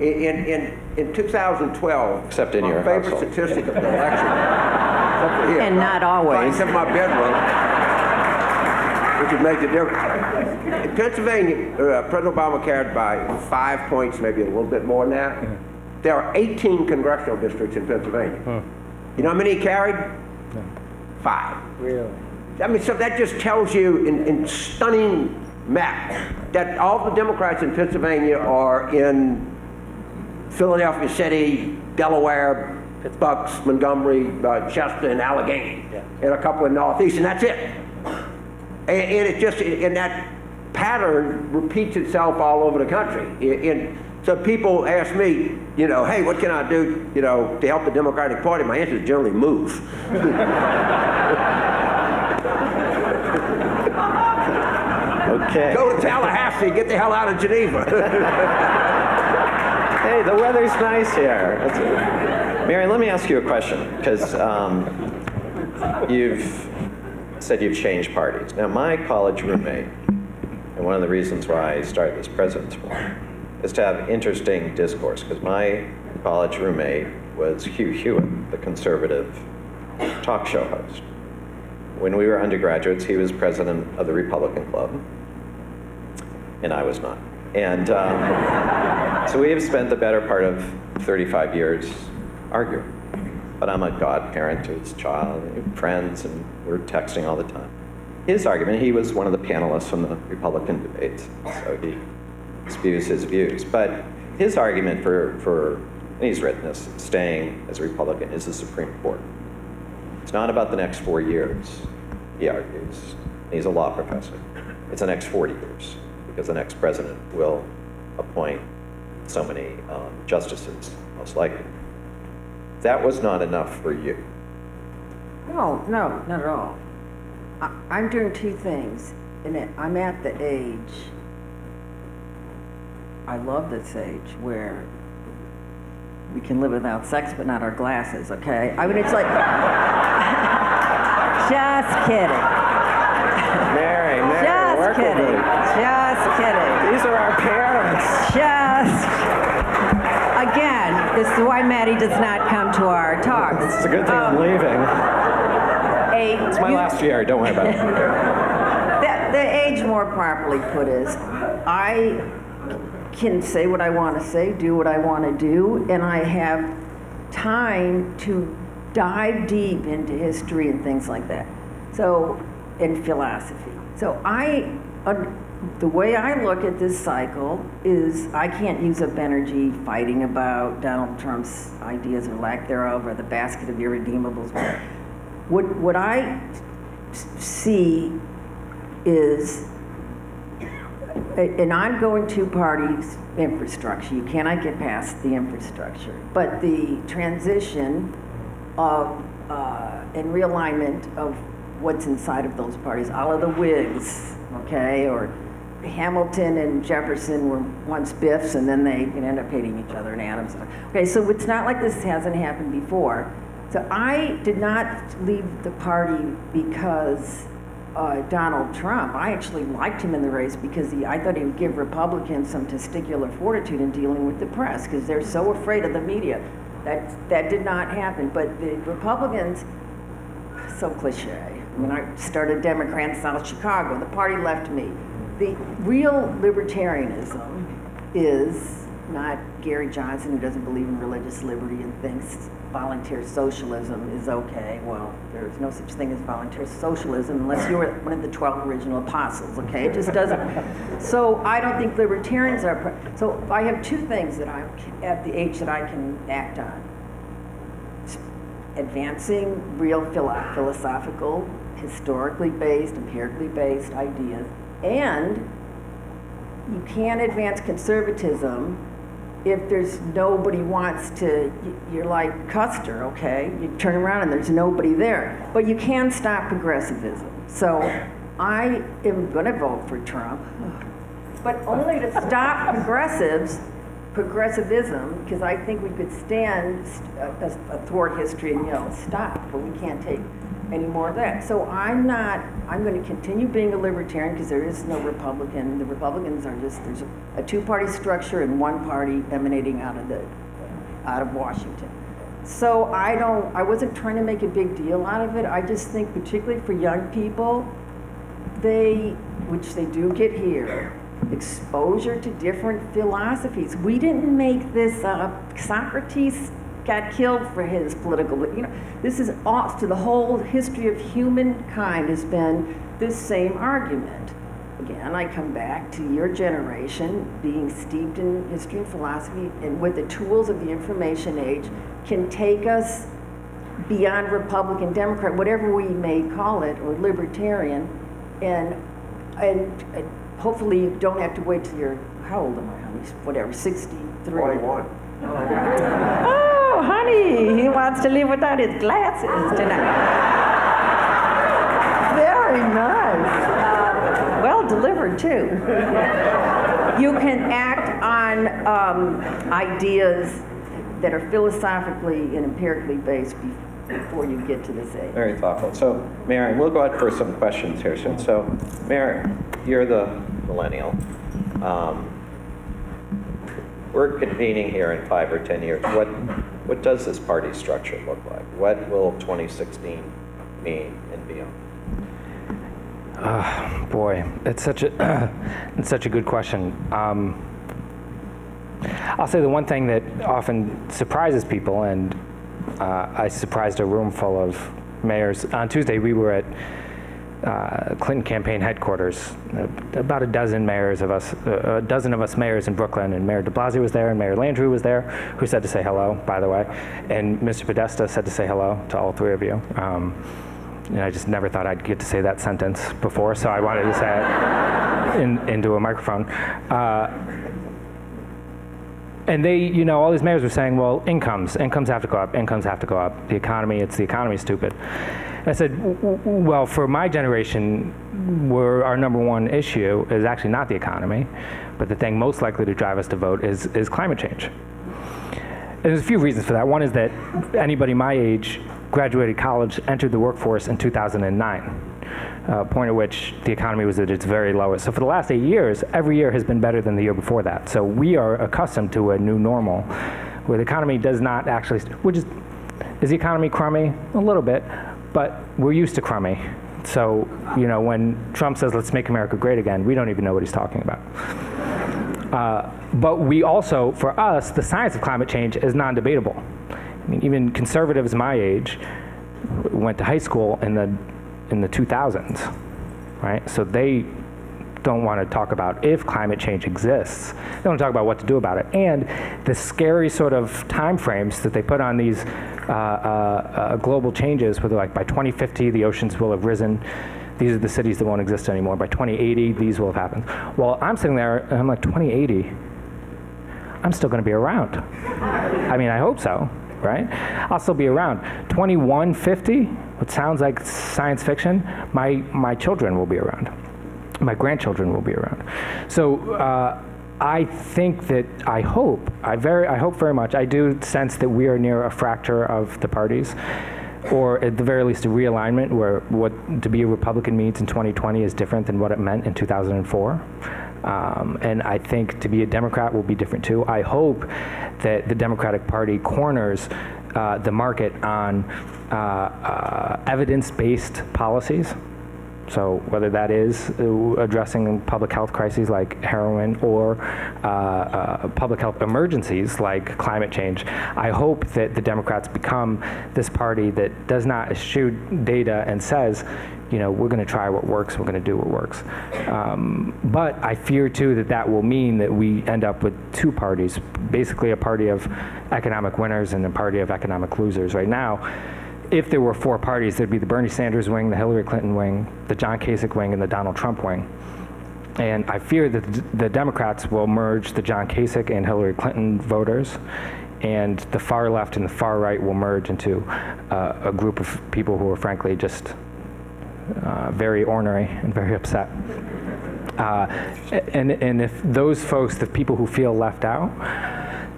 In, in, in two thousand twelve, except in my your favorite household. Statistic of the election, here, and not uh, always. Except my bedroom. Which would make the difference. In Pennsylvania, uh, President Obama carried by five points, maybe a little bit more now. Yeah. There are eighteen congressional districts in Pennsylvania. Huh. You know how many he carried? No. Five. Really? I mean, so that just tells you in, in stunning map that all the Democrats in Pennsylvania are in Philadelphia City, Delaware, Bucks, Montgomery, uh, Chester, and Allegheny, yeah. and a couple in Northeast, and that's it. And it just, and that pattern repeats itself all over the country. And so people ask me, you know, hey, what can I do, you know, to help the Democratic Party? My answer is generally move. Okay. Go to Tallahassee, get the hell out of Geneva. Hey, the weather's nice here. That's it. Mary, let me ask you a question, because um, you've said you've changed parties. Now, my college roommate, and one of the reasons why I started this President's Forum, is to have interesting discourse, because my college roommate was Hugh Hewitt, the conservative talk show host. When we were undergraduates, he was president of the Republican Club, and I was not. And um, so we have spent the better part of thirty-five years arguing. But I'm a godparent to his child, and friends, and we're texting all the time. His argument, he was one of the panelists from the Republican debates, so he spews his views. But his argument for, for and he's written this, staying as a Republican is the Supreme Court. It's not about the next four years, he argues. He's a law professor. It's the next forty years, because the next president will appoint so many um, justices, most likely. That was not enough for you. No, no, not at all. I, I'm doing two things, and it, I'm at the age, I love this age, where we can live without sex, but not our glasses, okay? I mean, it's like, just kidding. Mary, Mary, just work kidding. With me. Just kidding. These are our parents. Just Again, this is why Maddie does not come to our talks. It's a good thing um, I'm leaving. A, it's my you, last year, don't worry about it. The, the age, more properly put, is I can say what I want to say, do what I want to do, and I have time to dive deep into history and things like that. So, in philosophy. So I, uh, the way I look at this cycle is I can't use up energy fighting about Donald Trump's ideas or lack thereof or the basket of irredeemables. What, what I see is a, an ongoing two-party infrastructure. You cannot get past the infrastructure. But the transition of uh, and realignment of what's inside of those parties, all of the Whigs, okay, or Hamilton and Jefferson were once Biffs, and then they end up hating each other, and Adams. Okay, so it's not like this hasn't happened before. So I did not leave the party because uh, Donald Trump. I actually liked him in the race because he, I thought he would give Republicans some testicular fortitude in dealing with the press, because they're so afraid of the media. That, that did not happen. But the Republicans, so cliche. When I started Democrats in South Chicago, the party left me. The real libertarianism is not Gary Johnson, who doesn't believe in religious liberty and thinks volunteer socialism is okay. Well, there's no such thing as volunteer socialism unless you're one of the twelve original apostles, okay? It just doesn't. So I don't think libertarians are. So I have two things that I'm at the age that I can act on. Advancing real philo philosophical, historically based, empirically based ideas. And you can't advance conservatism if there's nobody wants to, you're like Custer, okay? You turn around and there's nobody there. But you can stop progressivism. So I am gonna vote for Trump, but only to stop progressives, progressivism, because I think we could stand athwart history and, you know, stop, but we can't take any more of that. So I'm not, I'm going to continue being a libertarian because there is no Republican. The Republicans are just, there's a, a two-party structure and one party emanating out of the, out of Washington. So I don't, I wasn't trying to make a big deal out of it. I just think particularly for young people, they, which they do get here, exposure to different philosophies. We didn't make this up. Socrates got killed for his political, you know, this is off to the whole history of humankind has been this same argument. Again, I come back to your generation being steeped in history and philosophy, and with the tools of the information age can take us beyond Republican, Democrat, whatever we may call it, or libertarian, and, and, and hopefully you don't have to wait till you're, how old am I, whatever, sixty-three? forty-one. Oh, honey, he wants to live without his glasses tonight. Very nice. Um, well delivered, too. You can act on um, ideas that are philosophically and empirically based before you get to this age. Very thoughtful. So, Marian, we'll go out for some questions here soon. So, Marian, you're the millennial. Um, we're convening here in five or ten years. What what does this party structure look like? What will twenty sixteen mean and beyond? Oh, boy, it's such a it's such a good question. Um, I'll say the one thing that often surprises people, and uh, I surprised a room full of mayors. On Tuesday, we were at uh, Clinton campaign headquarters. About a dozen mayors of us, uh, a dozen of us mayors in Brooklyn, and Mayor de Blasio was there, and Mayor Landrieu was there, who said to say hello, by the way. And Mister Podesta said to say hello to all three of you. Um, And I just never thought I'd get to say that sentence before, so I wanted to say it in, into a microphone. Uh, and they, you know, all these mayors were saying, well, incomes, incomes have to go up, incomes have to go up. The economy, it's the economy, stupid. And I said, well, for my generation, we're, our number one issue is actually not the economy, but the thing most likely to drive us to vote is, is climate change. And there's a few reasons for that. One is that anybody my age graduated college, entered the workforce in two thousand nine, a point at which the economy was at its very lowest. So for the last eight years, every year has been better than the year before that. So we are accustomed to a new normal where the economy does not actually, which is, is the economy crummy? A little bit, but we're used to crummy. So, you know, when Trump says, let's make America great again, we don't even know what he's talking about. Uh, but we also, for us, the science of climate change is non-debatable. I mean, even conservatives my age went to high school in the in the two thousands, right? So they don't want to talk about if climate change exists. They don't talk about what to do about it. And the scary sort of time frames that they put on these uh, uh, uh, global changes, where they're like, by twenty fifty, the oceans will have risen. These are the cities that won't exist anymore. By twenty eighty, these will have happened. Well, I'm sitting there, and I'm like, twenty eighty? I'm still going to be around. I mean, I hope so. Right? I'll still be around. twenty one fifty, which sounds like science fiction, my, my children will be around. My grandchildren will be around. So uh, I think that, I hope, I, very, I hope very much, I do sense that we are near a fracture of the parties, or at the very least a realignment where what to be a Republican means in twenty twenty is different than what it meant in two thousand four. Um, and I think to be a Democrat will be different too. I hope that the Democratic Party corners uh, the market on uh, uh, evidence-based policies. So whether that is addressing public health crises like heroin, or uh, uh, public health emergencies like climate change, I hope that the Democrats become this party that does not eschew data and says, you know, we're going to try what works, we're going to do what works. Um, but I fear, too, that that will mean that we end up with two parties, basically a party of economic winners and a party of economic losers. Right now, if there were four parties, there'd be the Bernie Sanders wing, the Hillary Clinton wing, the John Kasich wing, and the Donald Trump wing. And I fear that the Democrats will merge the John Kasich and Hillary Clinton voters, and the far left and the far right will merge into uh, a group of people who are frankly just uh, very ornery and very upset. Uh, and, and if those folks, the people who feel left out,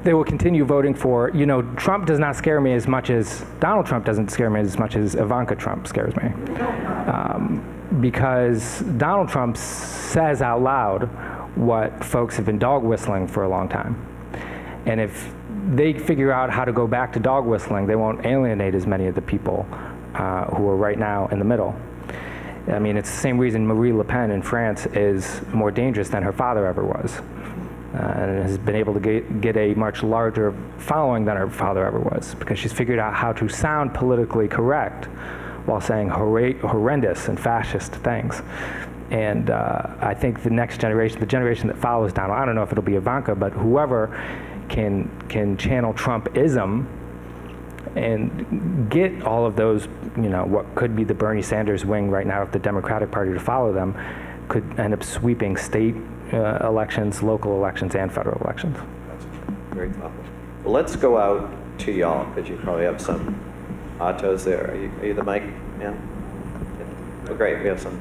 they will continue voting for, you know, Trump does not scare me as much as, Donald Trump doesn't scare me as much as Ivanka Trump scares me. Um, because Donald Trump says out loud what folks have been dog whistling for a long time. And if they figure out how to go back to dog whistling, they won't alienate as many of the people uh, who are right now in the middle. I mean, it's the same reason Marie Le Pen in France is more dangerous than her father ever was. Uh, and has been able to get, get a much larger following than her father ever was, because she's figured out how to sound politically correct while saying hor horrendous and fascist things. And uh, I think the next generation, the generation that follows Donald, I don't know if it'll be Ivanka, but whoever can, can channel Trumpism and get all of those, you know, what could be the Bernie Sanders wing right now if the Democratic Party to follow them, could end up sweeping state Uh, elections, local elections, and federal elections. That's very thoughtful. Well, let's go out to y'all, because you probably have some autos there. Are you, are you the mic man? Yeah. Oh, great. We have some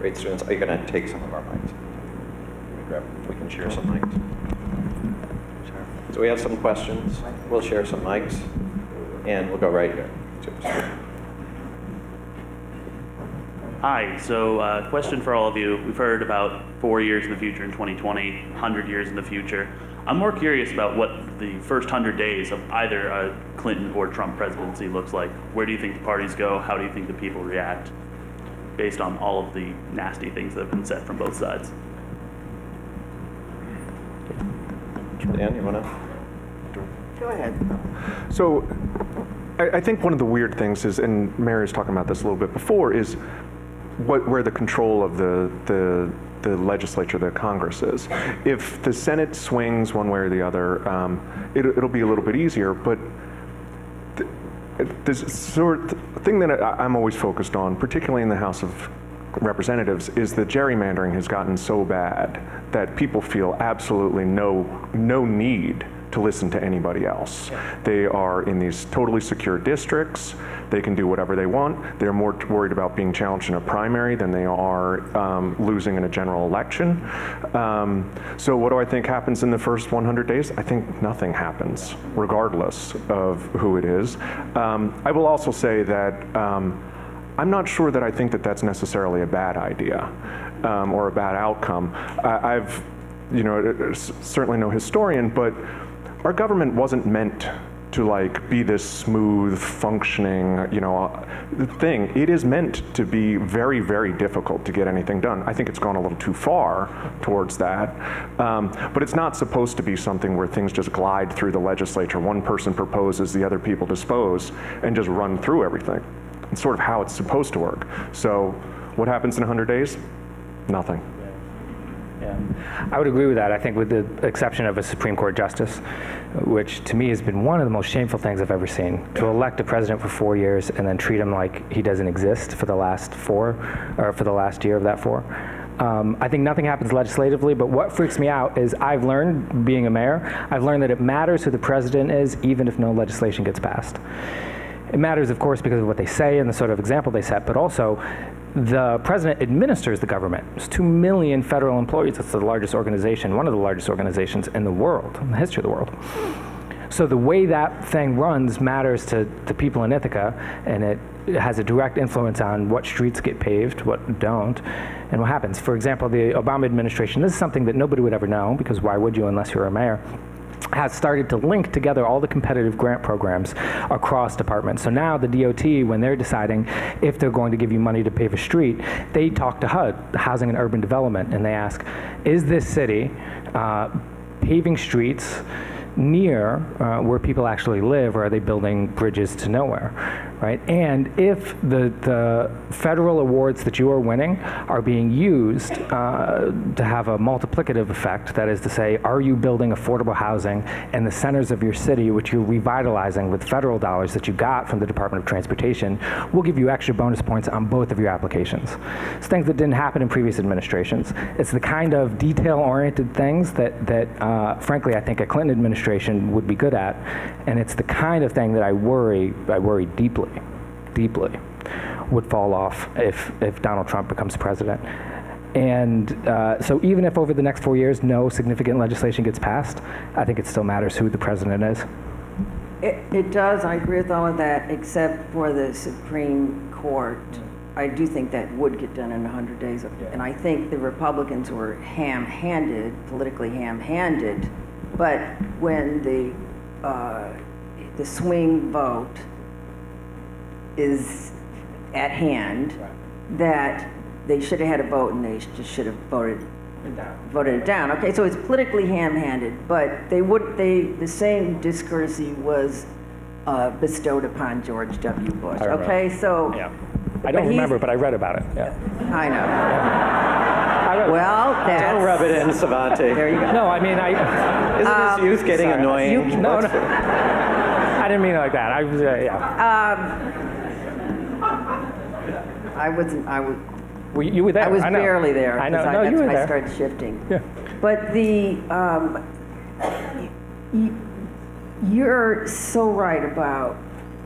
great students. Are you going to take some of our mics? We, grab, we can share some mics. So we have some questions. We'll share some mics, and we'll go right here. Representatives. Hi, so uh, question for all of you. We've heard about four years in the future in twenty twenty, one hundred years in the future. I'm more curious about what the first one hundred days of either a Clinton or Trump presidency looks like. Where do you think the parties go? How do you think the people react based on all of the nasty things that have been said from both sides? Dan, you want to? Go ahead. So I, I think one of the weird things is, and Mary was talking about this a little bit before, is what, where the control of the, the, the legislature, the Congress is. If the Senate swings one way or the other, um, it, it'll be a little bit easier. But th this sort of thing that I, I'm always focused on, particularly in the House of Representatives, is that gerrymandering has gotten so bad that people feel absolutely no, no need to listen to anybody else. Yeah. They are in these totally secure districts. They can do whatever they want. They're more worried about being challenged in a primary than they are um, losing in a general election. Um, so what do I think happens in the first one hundred days? I think nothing happens, regardless of who it is. Um, I will also say that um, I'm not sure that I think that that's necessarily a bad idea um, or a bad outcome. I, I've, you know, certainly no historian, but our government wasn't meant to like be this smooth functioning, you know, thing. It is meant to be very, very difficult to get anything done. I think it's gone a little too far towards that. Um, but it's not supposed to be something where things just glide through the legislature. One person proposes, the other people dispose, and just run through everything. It's sort of how it's supposed to work. So what happens in one hundred days? Nothing. Yeah. I would agree with that, I think, with the exception of a Supreme Court justice, which to me has been one of the most shameful things I've ever seen. To elect a president for four years and then treat him like he doesn't exist for the last four, or for the last year of that four. Um, I think nothing happens legislatively, but what freaks me out is I've learned, being a mayor, I've learned that it matters who the president is even if no legislation gets passed. It matters, of course, because of what they say and the sort of example they set, but also the president administers the government. There's two million federal employees. That's the largest organization, one of the largest organizations in the world, in the history of the world. So the way that thing runs matters to the people in Ithaca, and it has a direct influence on what streets get paved, what don't, and what happens. For example, the Obama administration, this is something that nobody would ever know, because why would you unless you were a mayor, has started to link together all the competitive grant programs across departments. So now the D O T, when they're deciding if they're going to give you money to pave a street, they talk to H U D, Housing and Urban Development, and they ask, is this city uh, paving streets near uh, where people actually live, or are they building bridges to nowhere, right? And if the, the federal awards that you are winning are being used uh, to have a multiplicative effect, that is to say, are you building affordable housing in the centers of your city, which you're revitalizing with federal dollars that you got from the Department of Transportation, will give you extra bonus points on both of your applications. It's things that didn't happen in previous administrations. It's the kind of detail-oriented things that, that uh, frankly, I think a Clinton administration would be good at, and it's the kind of thing that I worry, I worry deeply, deeply, would fall off if, if Donald Trump becomes president. And uh, so even if over the next four years no significant legislation gets passed, I think it still matters who the president is. It, it does, I agree with all of that, except for the Supreme Court. I do think that would get done in one hundred days, of, and I think the Republicans were ham-handed, politically ham-handed, but when the, uh, the swing vote is at hand, that they should have had a vote and they just should have voted it down. Voted it down. Okay, so it's politically ham-handed, but they would, they, the same discourtesy was uh, bestowed upon George W. Bush. Okay, so. Yeah. I don't but remember, but I read about it. Yeah. I know. Yeah. I read well, that's... Don't rub it in, Svante. There you go. No, I mean, I... Isn't um, this youth getting sorry, annoying? You, no, no. I didn't mean it like that. I was, uh, yeah. Um, I wasn't, I was... Were you, you were there. I was I barely there. I know, no, I, you were there. I started shifting. Yeah. But the... Um, y y you're so right about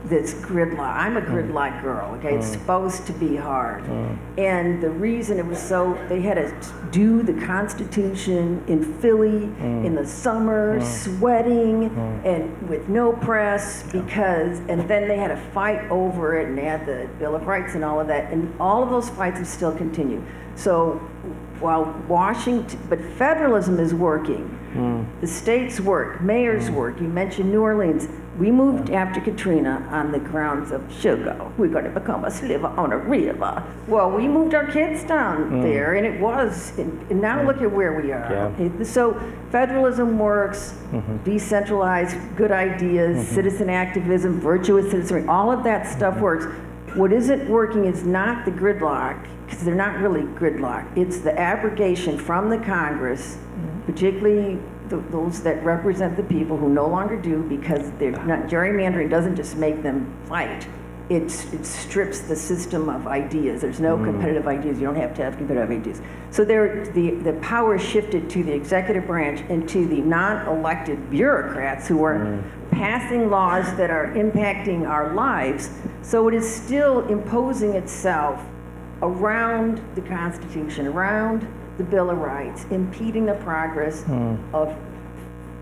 this gridlock. I'm a gridlock girl, okay? It's supposed to be hard. And the reason it was so, they had to do the Constitution in Philly in the summer, sweating and with no press, because, and then they had a fight over it and they had the Bill of Rights and all of that. And all of those fights have still continued. So while Washington, but federalism is working. Mm. The states work, mayors mm. work. You mentioned New Orleans. We moved yeah. after Katrina on the grounds of sugar. We're going to become a sliver on a river. Well, we moved our kids down mm. there, and it was. And, and now yeah. look at where we are. Yeah. So federalism works, mm-hmm. decentralized, good ideas, mm-hmm. citizen activism, virtuous citizenry, all of that stuff mm-hmm. works. What isn't working is not the gridlock, because they're not really gridlock. It's the abrogation from the Congress, particularly the, those that represent the people, who no longer do, because they're not, gerrymandering doesn't just make them fight. It, it strips the system of ideas. There's no mm. competitive ideas. You don't have to have competitive ideas. So there, the, the power shifted to the executive branch and to the non-elected bureaucrats who are mm. passing laws that are impacting our lives. So it is still imposing itself around the Constitution, around the Bill of Rights, impeding the progress mm. of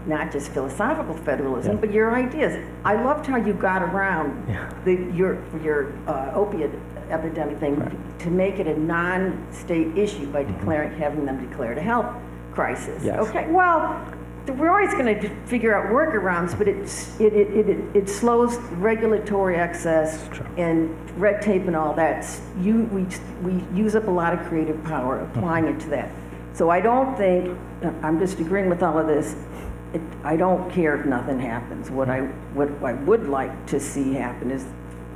not just philosophical federalism, yeah. but your ideas. I loved how you got around yeah. the, your your uh, opiate epidemic thing right. to make it a non-state issue by declaring mm-hmm. having them declared a health crisis. Yes. Okay, well, we're always going to figure out workarounds, but it's, it, it, it, it slows regulatory excess and red tape and all that. You, we, we use up a lot of creative power applying it to that. So I don't think, I'm just agreeing with all of this, it, I don't care if nothing happens. What I, what I would like to see happen is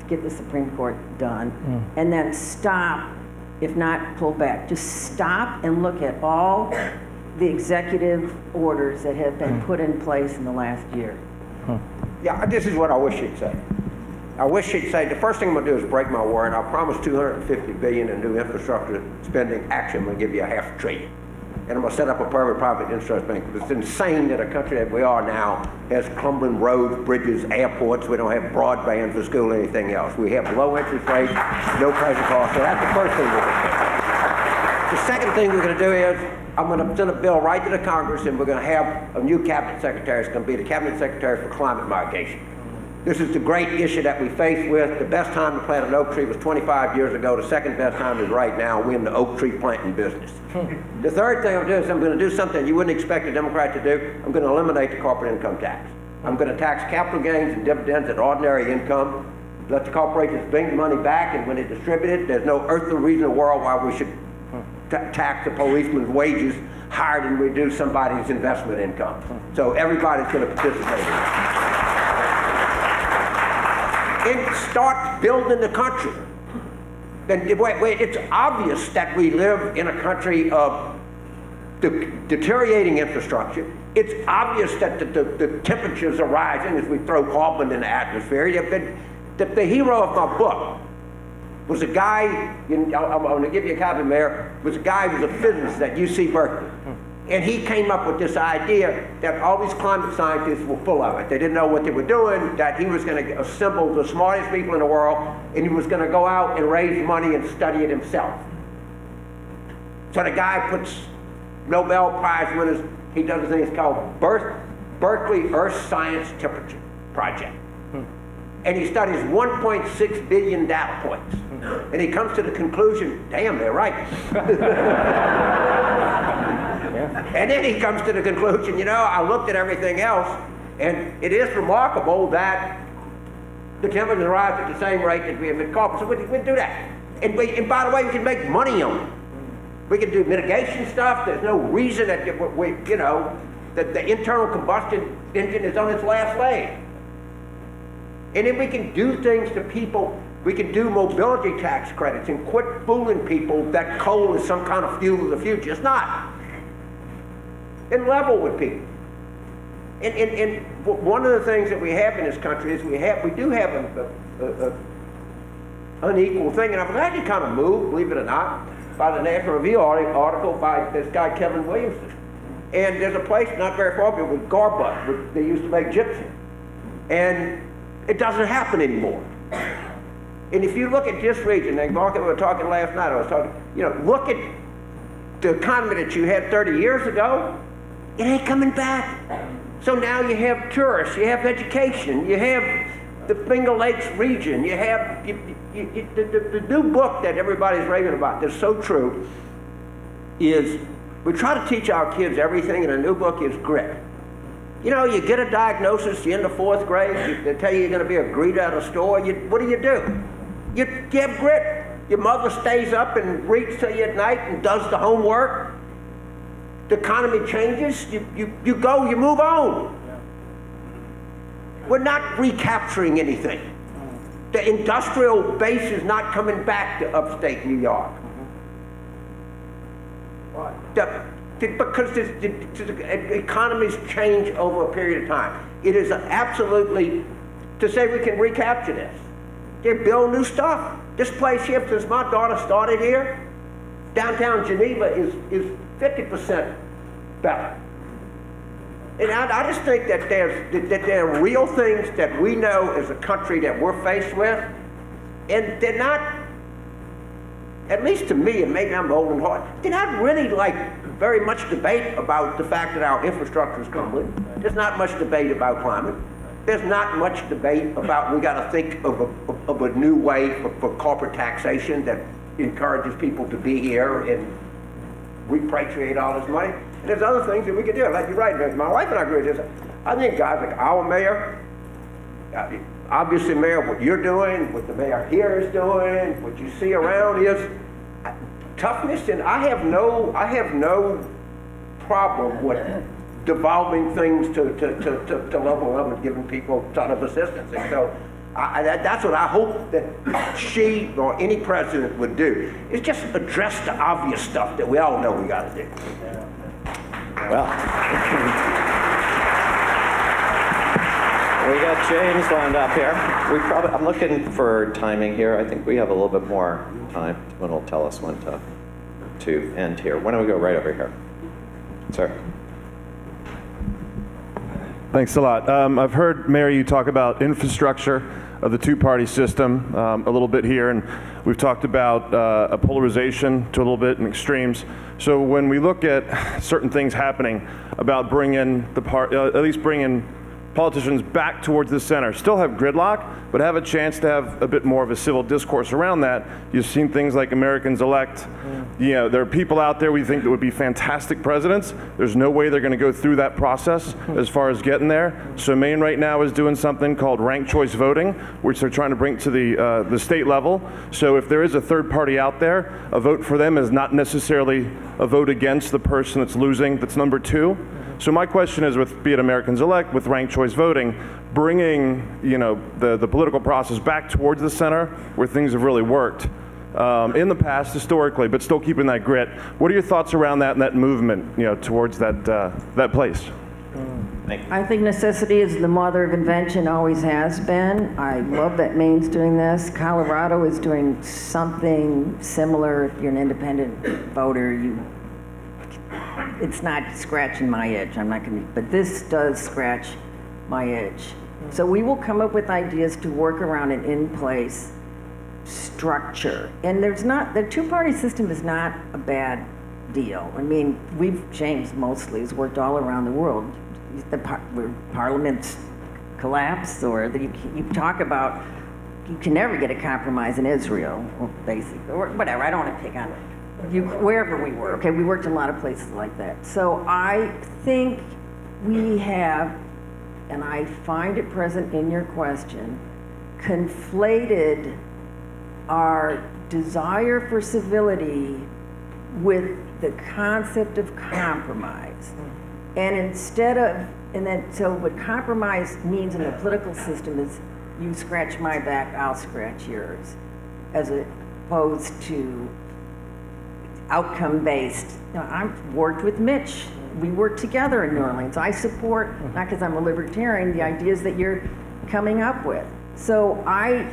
get the Supreme Court done mm. and then stop, if not pull back. Just stop and look at all the executive orders that have been put in place in the last year. Huh. Yeah, this is what I wish she'd say. I wish she'd say, the first thing I'm gonna do is break my word. I promised two hundred fifty billion dollars in new infrastructure spending. Actually, I'm gonna give you a half a trillion. And I'm gonna set up a private private insurance bank. It's insane that a country that we are now has crumbling roads, bridges, airports. We don't have broadband for school, anything else. We have low interest rates, no present costs. So that's the first thing we're gonna do. The second thing we're gonna do is, I'm going to send a bill right to the Congress, and we're going to have a new cabinet secretary. It's going to be the cabinet secretary for climate mitigation. This is the great issue that we face with. The best time to plant an oak tree was twenty-five years ago. The second best time is right now. We're in the oak tree planting business. The third thing I'm going to do is I'm going to do something you wouldn't expect a Democrat to do. I'm going to eliminate the corporate income tax. I'm going to tax capital gains and dividends and ordinary income. Let the corporations bring the money back, and when they distribute it, there's no earthly reason in the world why we should tax the policeman's wages higher than we do somebody's investment income. So everybody's going to participate in that. It starts building the country. And it's obvious that we live in a country of de deteriorating infrastructure. It's obvious that the, the, the temperatures are rising as we throw carbon in the atmosphere. The, the, the hero of my book was a guy, I'm going to give you a copy, Mayor, was a guy who was a physicist at U C Berkeley. And he came up with this idea that all these climate scientists were full of it. They didn't know what they were doing, that he was going to assemble the smartest people in the world, and he was going to go out and raise money and study it himself. So the guy puts Nobel Prize winners, he does a thing, it's called Berkeley Earth Science Temperature Project. And he studies one point six billion data points. And he comes to the conclusion, damn, they're right. yeah. And then he comes to the conclusion, you know, I looked at everything else, and it is remarkable that the temperatures rise at the same rate that we have in corporate. So we can do that. And, we, and by the way, we can make money on it. We can do mitigation stuff. There's no reason that, we, you know, that the internal combustion engine is on its last leg. And then we can do things to people. We can do mobility tax credits and quit fooling people that coal is some kind of fuel of the future. It's not. And level with people. And, and, and one of the things that we have in this country is we have we do have an unequal thing. And I was actually kind of moved, believe it or not, by the National Review article by this guy Kevin Williamson. And there's a place not very far from it with Garbutt. They used to make gypsum. And It doesn't happen anymore. And if you look at this region, and Mark and I were talking last night, I was talking, you know, look at the economy that you had thirty years ago, it ain't coming back. So now you have tourists, you have education, you have the Finger Lakes region, you have you, you, you, the, the, the new book that everybody's raving about, that's so true, is we try to teach our kids everything, and the new book is grit. You know, you get a diagnosis, you're in the fourth grade, you, they tell you you're going to be a greeter at a store, you, what do you do? You give grit. Your mother stays up and reads to you at night and does the homework. The economy changes, you, you, you go, you move on. We're not recapturing anything. The industrial base is not coming back to upstate New York. The, the, because the, the, the economies change over a period of time. It is absolutely, to say we can recapture this. They build new stuff. This place here, since my daughter started here, downtown Geneva is, is fifty percent better. And I, I just think that, there's, that, that there are real things that we know as a country that we're faced with, and they're not, at least to me, and maybe I'm old and hard, they're not really like very much debate about the fact that our infrastructure is crumbling. There's not much debate about climate. There's not much debate about we got to think of a, of a new way for, for corporate taxation that encourages people to be here and repatriate all this money. And there's other things that we can do. Like you're right, my wife and I agree with this. I think guys like our mayor, obviously mayor, what you're doing, what the mayor here is doing, what you see around is toughness. And I have no, I have no problem with devolving things to, to, to, to, to level up and giving people a ton of assistance. And so I, that, that's what I hope that she or any president would do, is just address the obvious stuff that we all know we got to do. Well, we got James lined up here. We probably, I'm looking for timing here. I think we have a little bit more time. When it'll tell us when to, to end here. Why don't we go right over here? Sir. Thanks a lot. Um, I've heard, Mary, you talk about infrastructure of the two-party system um, a little bit here, and we've talked about uh, a polarization to a little bit in extremes. So when we look at certain things happening about bringing the part, uh, at least bringing politicians back towards the center, still have gridlock, but have a chance to have a bit more of a civil discourse around that. You've seen things like Americans Elect. Yeah. You know, there are people out there we think that would be fantastic presidents. There's no way they're going to go through that process as far as getting there. So Maine right now is doing something called ranked choice voting, which they're trying to bring to the uh, the state level. So if there is a third party out there, a vote for them is not necessarily a vote against the person that's losing, that's number two. So my question is, with be it Americans Elect, with ranked choice voting, bringing you know the, the political process back towards the center where things have really worked um, in the past historically, but still keeping that grit. What are your thoughts around that and that movement you know towards that uh, that place? Thank you. I think necessity is the mother of invention, always has been. I love that Maine's doing this. Colorado is doing something similar. If you're an independent voter, you. It's not scratching my itch. I'm not going to, but this does scratch my itch. So we will come up with ideas to work around an in-place structure. And there's not, the two-party system is not a bad deal. I mean, we've, James mostly has worked all around the world. The par where parliaments collapse, or the, you, you talk about, you can never get a compromise in Israel, or basically, or whatever. I don't want to pick on it. You, wherever we were, okay, we worked in a lot of places like that. So I think we have, and I find it present in your question, conflated our desire for civility with the concept of compromise. And instead of, and then, so what compromise means in the political system is you scratch my back, I'll scratch yours, as opposed to outcome-based. Now, I've worked with Mitch. We worked together in New Orleans. I support, not because I'm a libertarian, the ideas that you're coming up with. So I,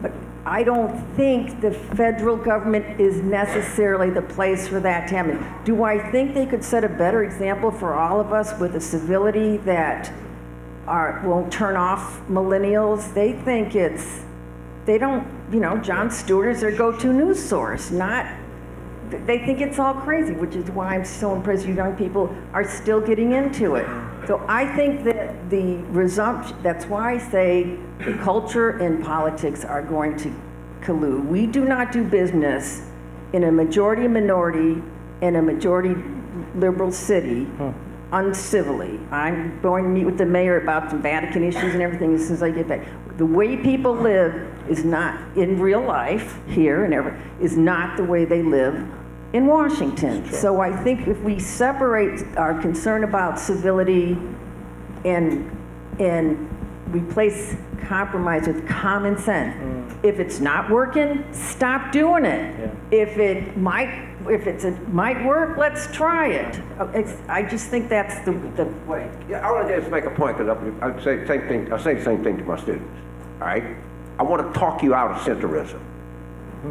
but I don't think the federal government is necessarily the place for that to happen. Do I think they could set a better example for all of us with a civility that are, won't turn off millennials. They think it's, they don't, you know, Jon Stewart is their go-to news source, not, they think it's all crazy, which is why I'm so impressed you young people are still getting into it. So I think that the resumption, that's why I say the culture and politics are going to collude. We do not do business in a majority minority in a majority liberal city huh. uncivilly. I'm going to meet with the mayor about the Vatican issues and everything as soon as I get back. The way people live is not, in real life here and ever, is not the way they live in Washington. So I think if we separate our concern about civility and and replace compromise with common sense, mm. if it's not working, stop doing it. Yeah. If it might, if it's a, might work, let's try it. It's, I just think that's the, the way. Yeah, I want to just make a point because I say same thing. I say the same thing to my students. All right, I want to talk you out of centrism.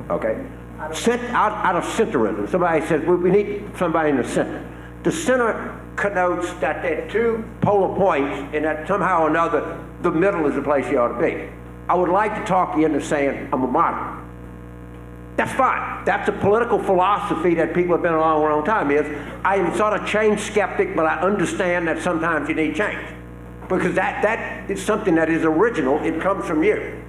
Okay. Out of, Cent, out, out of centrism. Somebody says, well, we need somebody in the center. The center connotes that there are two polar points and that somehow or another the middle is the place you ought to be. I would like to talk you into saying I'm a moderate. That's fine. That's a political philosophy that people have been along a long time is I am sort of change skeptic, but I understand that sometimes you need change. Because that, that is something that is original. It comes from you.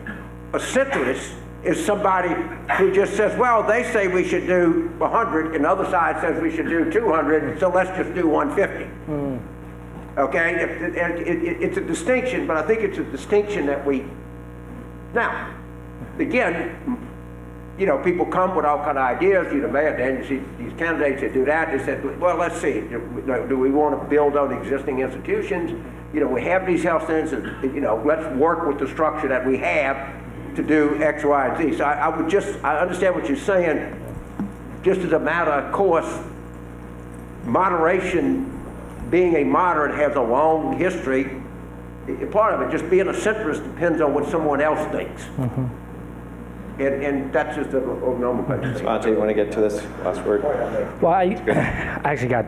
A centrist is somebody who just says, well, they say we should do one hundred, and the other side says we should do two hundred, so let's just do one fifty. Mm. Okay? It, it, it, it's a distinction, but I think it's a distinction that we... Now, again, you know, people come with all kind of ideas. You know, mayor, then you see these candidates that do that. They said, well, let's see. Do we want to build on existing institutions? You know, we have these health centers. You know, let's work with the structure that we have to do X, Y, and Z. So I, I would just, I understand what you're saying. Just as a matter of course, moderation, being a moderate has a long history. Part of it, just being a centrist depends on what someone else thinks. Mm-hmm. and, and that's just a, a normal thing. Svante, you want to get to this last word? Well, I, I actually got,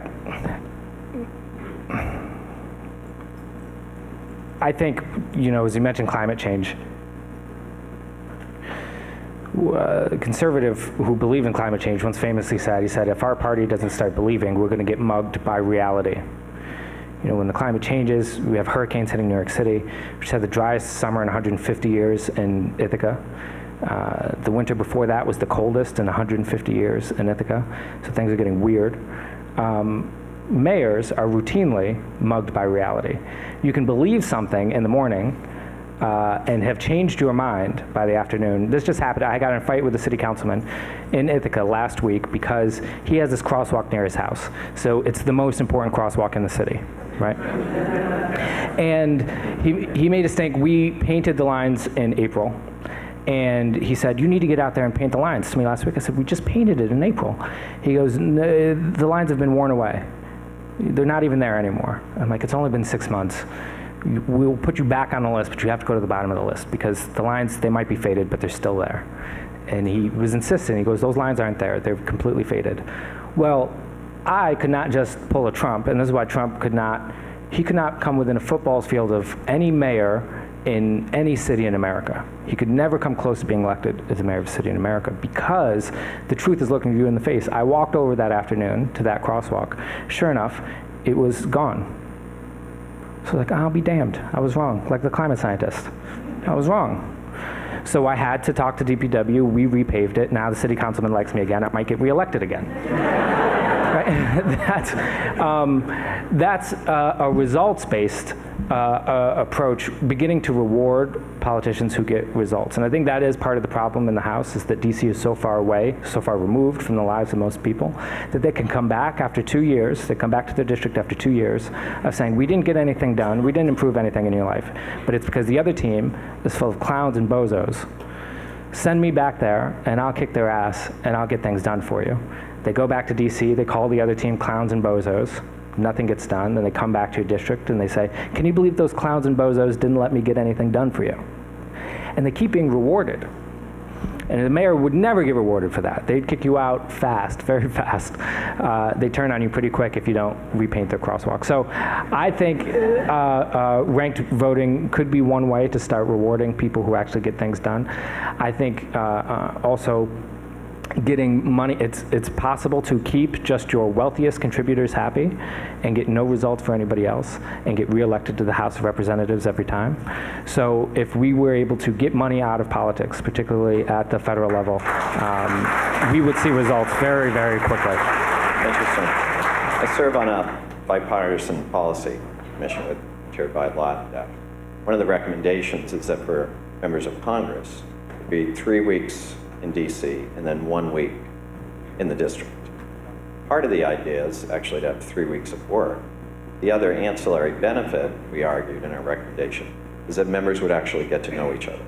I think, you know, as you mentioned climate change, Uh, conservative who believe in climate change once famously said, he said, if our party doesn't start believing, we're going to get mugged by reality. You know, when the climate changes, we have hurricanes hitting New York City, which had the driest summer in one hundred fifty years in Ithaca. Uh, the winter before that was the coldest in one hundred fifty years in Ithaca. So things are getting weird. Um, mayors are routinely mugged by reality. You can believe something in the morning Uh, and have changed your mind by the afternoon. This just happened. I got in a fight with a city councilman in Ithaca last week because he has this crosswalk near his house. So it's the most important crosswalk in the city, right? And he, he made a stink. We painted the lines in April. And he said, you need to get out there and paint the lines. To me last week, I said, we just painted it in April. He goes, the lines have been worn away. They're not even there anymore. I'm like, it's only been six months. We'll put you back on the list, but you have to go to the bottom of the list because the lines, they might be faded, but they're still there. And he was insistent. He goes, those lines aren't there. They're completely faded. Well, I could not just pull a Trump, and this is why Trump could not, he could not come within a football's field of any mayor in any city in America. He could never come close to being elected as the mayor of a city in America because the truth is looking you in the face. I walked over that afternoon to that crosswalk. Sure enough, it was gone. So like, I'll be damned, I was wrong, like the climate scientist. I was wrong. So I had to talk to D P W, we repaved it, now the city councilman likes me again, I might get reelected again. Right? That's, um, that's uh, a results-based uh, uh, approach, beginning to reward politicians who get results. And I think that is part of the problem in the House, is that D C is so far away, so far removed from the lives of most people, that they can come back after two years, they come back to their district after two years of saying, we didn't get anything done, we didn't improve anything in your life. But it's because the other team is full of clowns and bozos. Send me back there, and I'll kick their ass, and I'll get things done for you. They go back to D C, they call the other team clowns and bozos, nothing gets done, then they come back to your district and they say, can you believe those clowns and bozos didn't let me get anything done for you? And they keep being rewarded. And the mayor would never get rewarded for that. They'd kick you out fast, very fast. Uh, they turn on you pretty quick if you don't repaint their crosswalk. So I think uh, uh, ranked voting could be one way to start rewarding people who actually get things done. I think uh, uh, also getting money, it's, it's possible to keep just your wealthiest contributors happy and get no results for anybody else and get reelected to the House of Representatives every time. So if we were able to get money out of politics, particularly at the federal level, um, we would see results very, very quickly. Interesting. I serve on a bipartisan policy commission with chaired by a lot. Uh, one of the recommendations is that for members of Congress, it would be three weeks in D C and then one week in the district. Part of the idea is actually to have three weeks of work. The other ancillary benefit, we argued in our recommendation, is that members would actually get to know each other.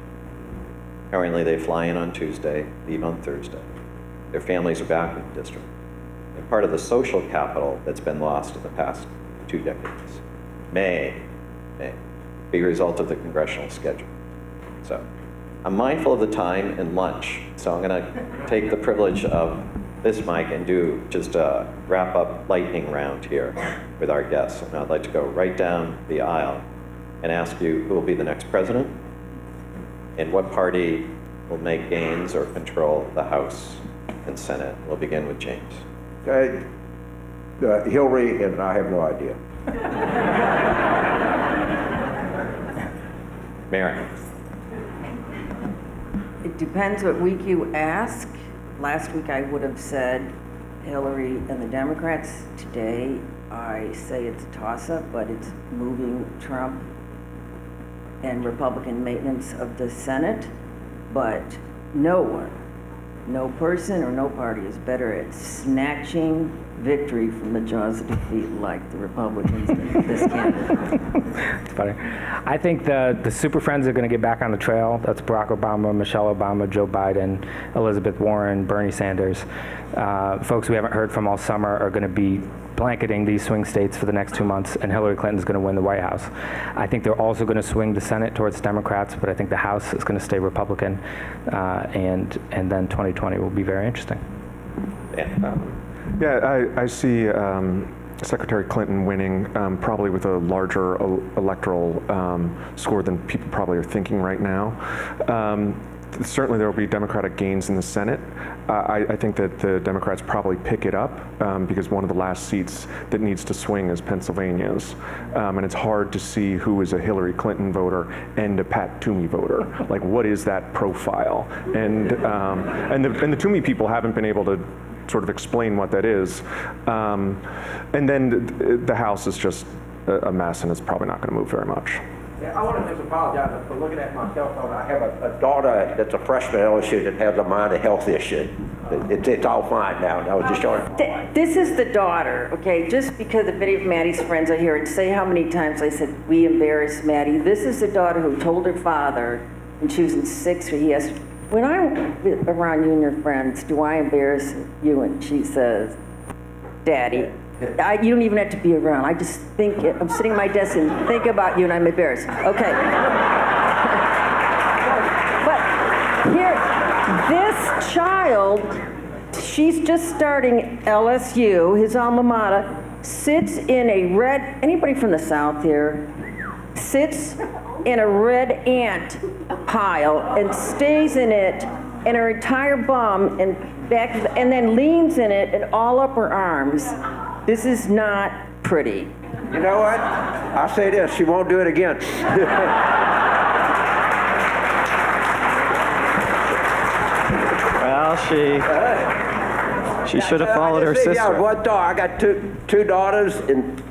Currently, they fly in on Tuesday, leave on Thursday. Their families are back in the district. And part of the social capital that's been lost in the past two decades may, may be a result of the congressional schedule. So I'm mindful of the time and lunch, so I'm going to take the privilege of this mic and do just a wrap-up lightning round here with our guests. And I'd like to go right down the aisle and ask you who will be the next president and what party will make gains or control the House and Senate. We'll begin with James. Uh, uh, Hillary and I have no idea. Marian. It depends what week you ask. Last week I would have said Hillary and the Democrats. Today I say it's a toss-up, but it's moving Trump and Republican maintenance of the Senate. But no one, no person or no party is better at snatching victory from the jaws of defeat like the Republicans in this candidate. It's funny. I think the, the super friends are going to get back on the trail. That's Barack Obama, Michelle Obama, Joe Biden, Elizabeth Warren, Bernie Sanders. Uh, folks we haven't heard from all summer are going to be blanketing these swing states for the next two months, and Hillary Clinton's going to win the White House. I think they're also going to swing the Senate towards Democrats, but I think the House is going to stay Republican, uh, and, and then twenty twenty will be very interesting. Yeah. Yeah, I, I see um, Secretary Clinton winning um, probably with a larger electoral um, score than people probably are thinking right now. Um, certainly there will be Democratic gains in the Senate. Uh, I, I think that the Democrats probably pick it up um, because one of the last seats that needs to swing is Pennsylvania's. Um, and it's hard to see who is a Hillary Clinton voter and a Pat Toomey voter. Like, what is that profile? And, um, and, the, and the Toomey people haven't been able to sort of explain what that is. Um, and then the, the House is just a, a mess, and it's probably not going to move very much. Yeah, I want to just apologize for looking at my cell phone. I have a, a daughter that's a freshman at L S U that has a minor health issue. It, it, it's all fine now. I was just showing. Th this is the daughter, okay? Just because a bit of Maddie's friends are here, and say how many times I said, we embarrassed Maddie. This is the daughter who told her father, when she was in sixth, or he asked, when I'm around you and your friends, do I embarrass you? And she says, Daddy, I, you don't even have to be around. I just think, it, I'm sitting at my desk and think about you and I'm embarrassed. Okay. But here, this child, she's just starting L S U, his alma mater, sits in a red, anybody from the South here, sits in a red ant pile and stays in it, and her entire bum and back, and then leans in it and all upper arms. This is not pretty. You know what? I'll say this, she won't do it again. Well, she, she should have followed her sister. Yeah, what dog? I got two, two daughters, and,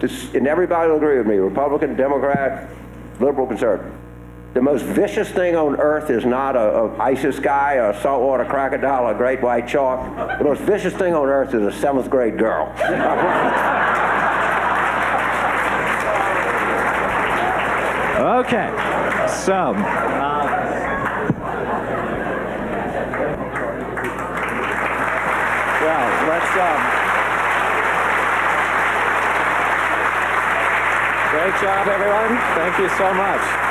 this, and everybody will agree with me, Republican, Democrat, liberal, conservative. The most vicious thing on earth is not a, a ISIS guy, or a saltwater crocodile, or a great white shark. The most vicious thing on earth is a seventh grade girl. Okay, so. Uh, well, let's, um, great job, everyone. Thank you so much.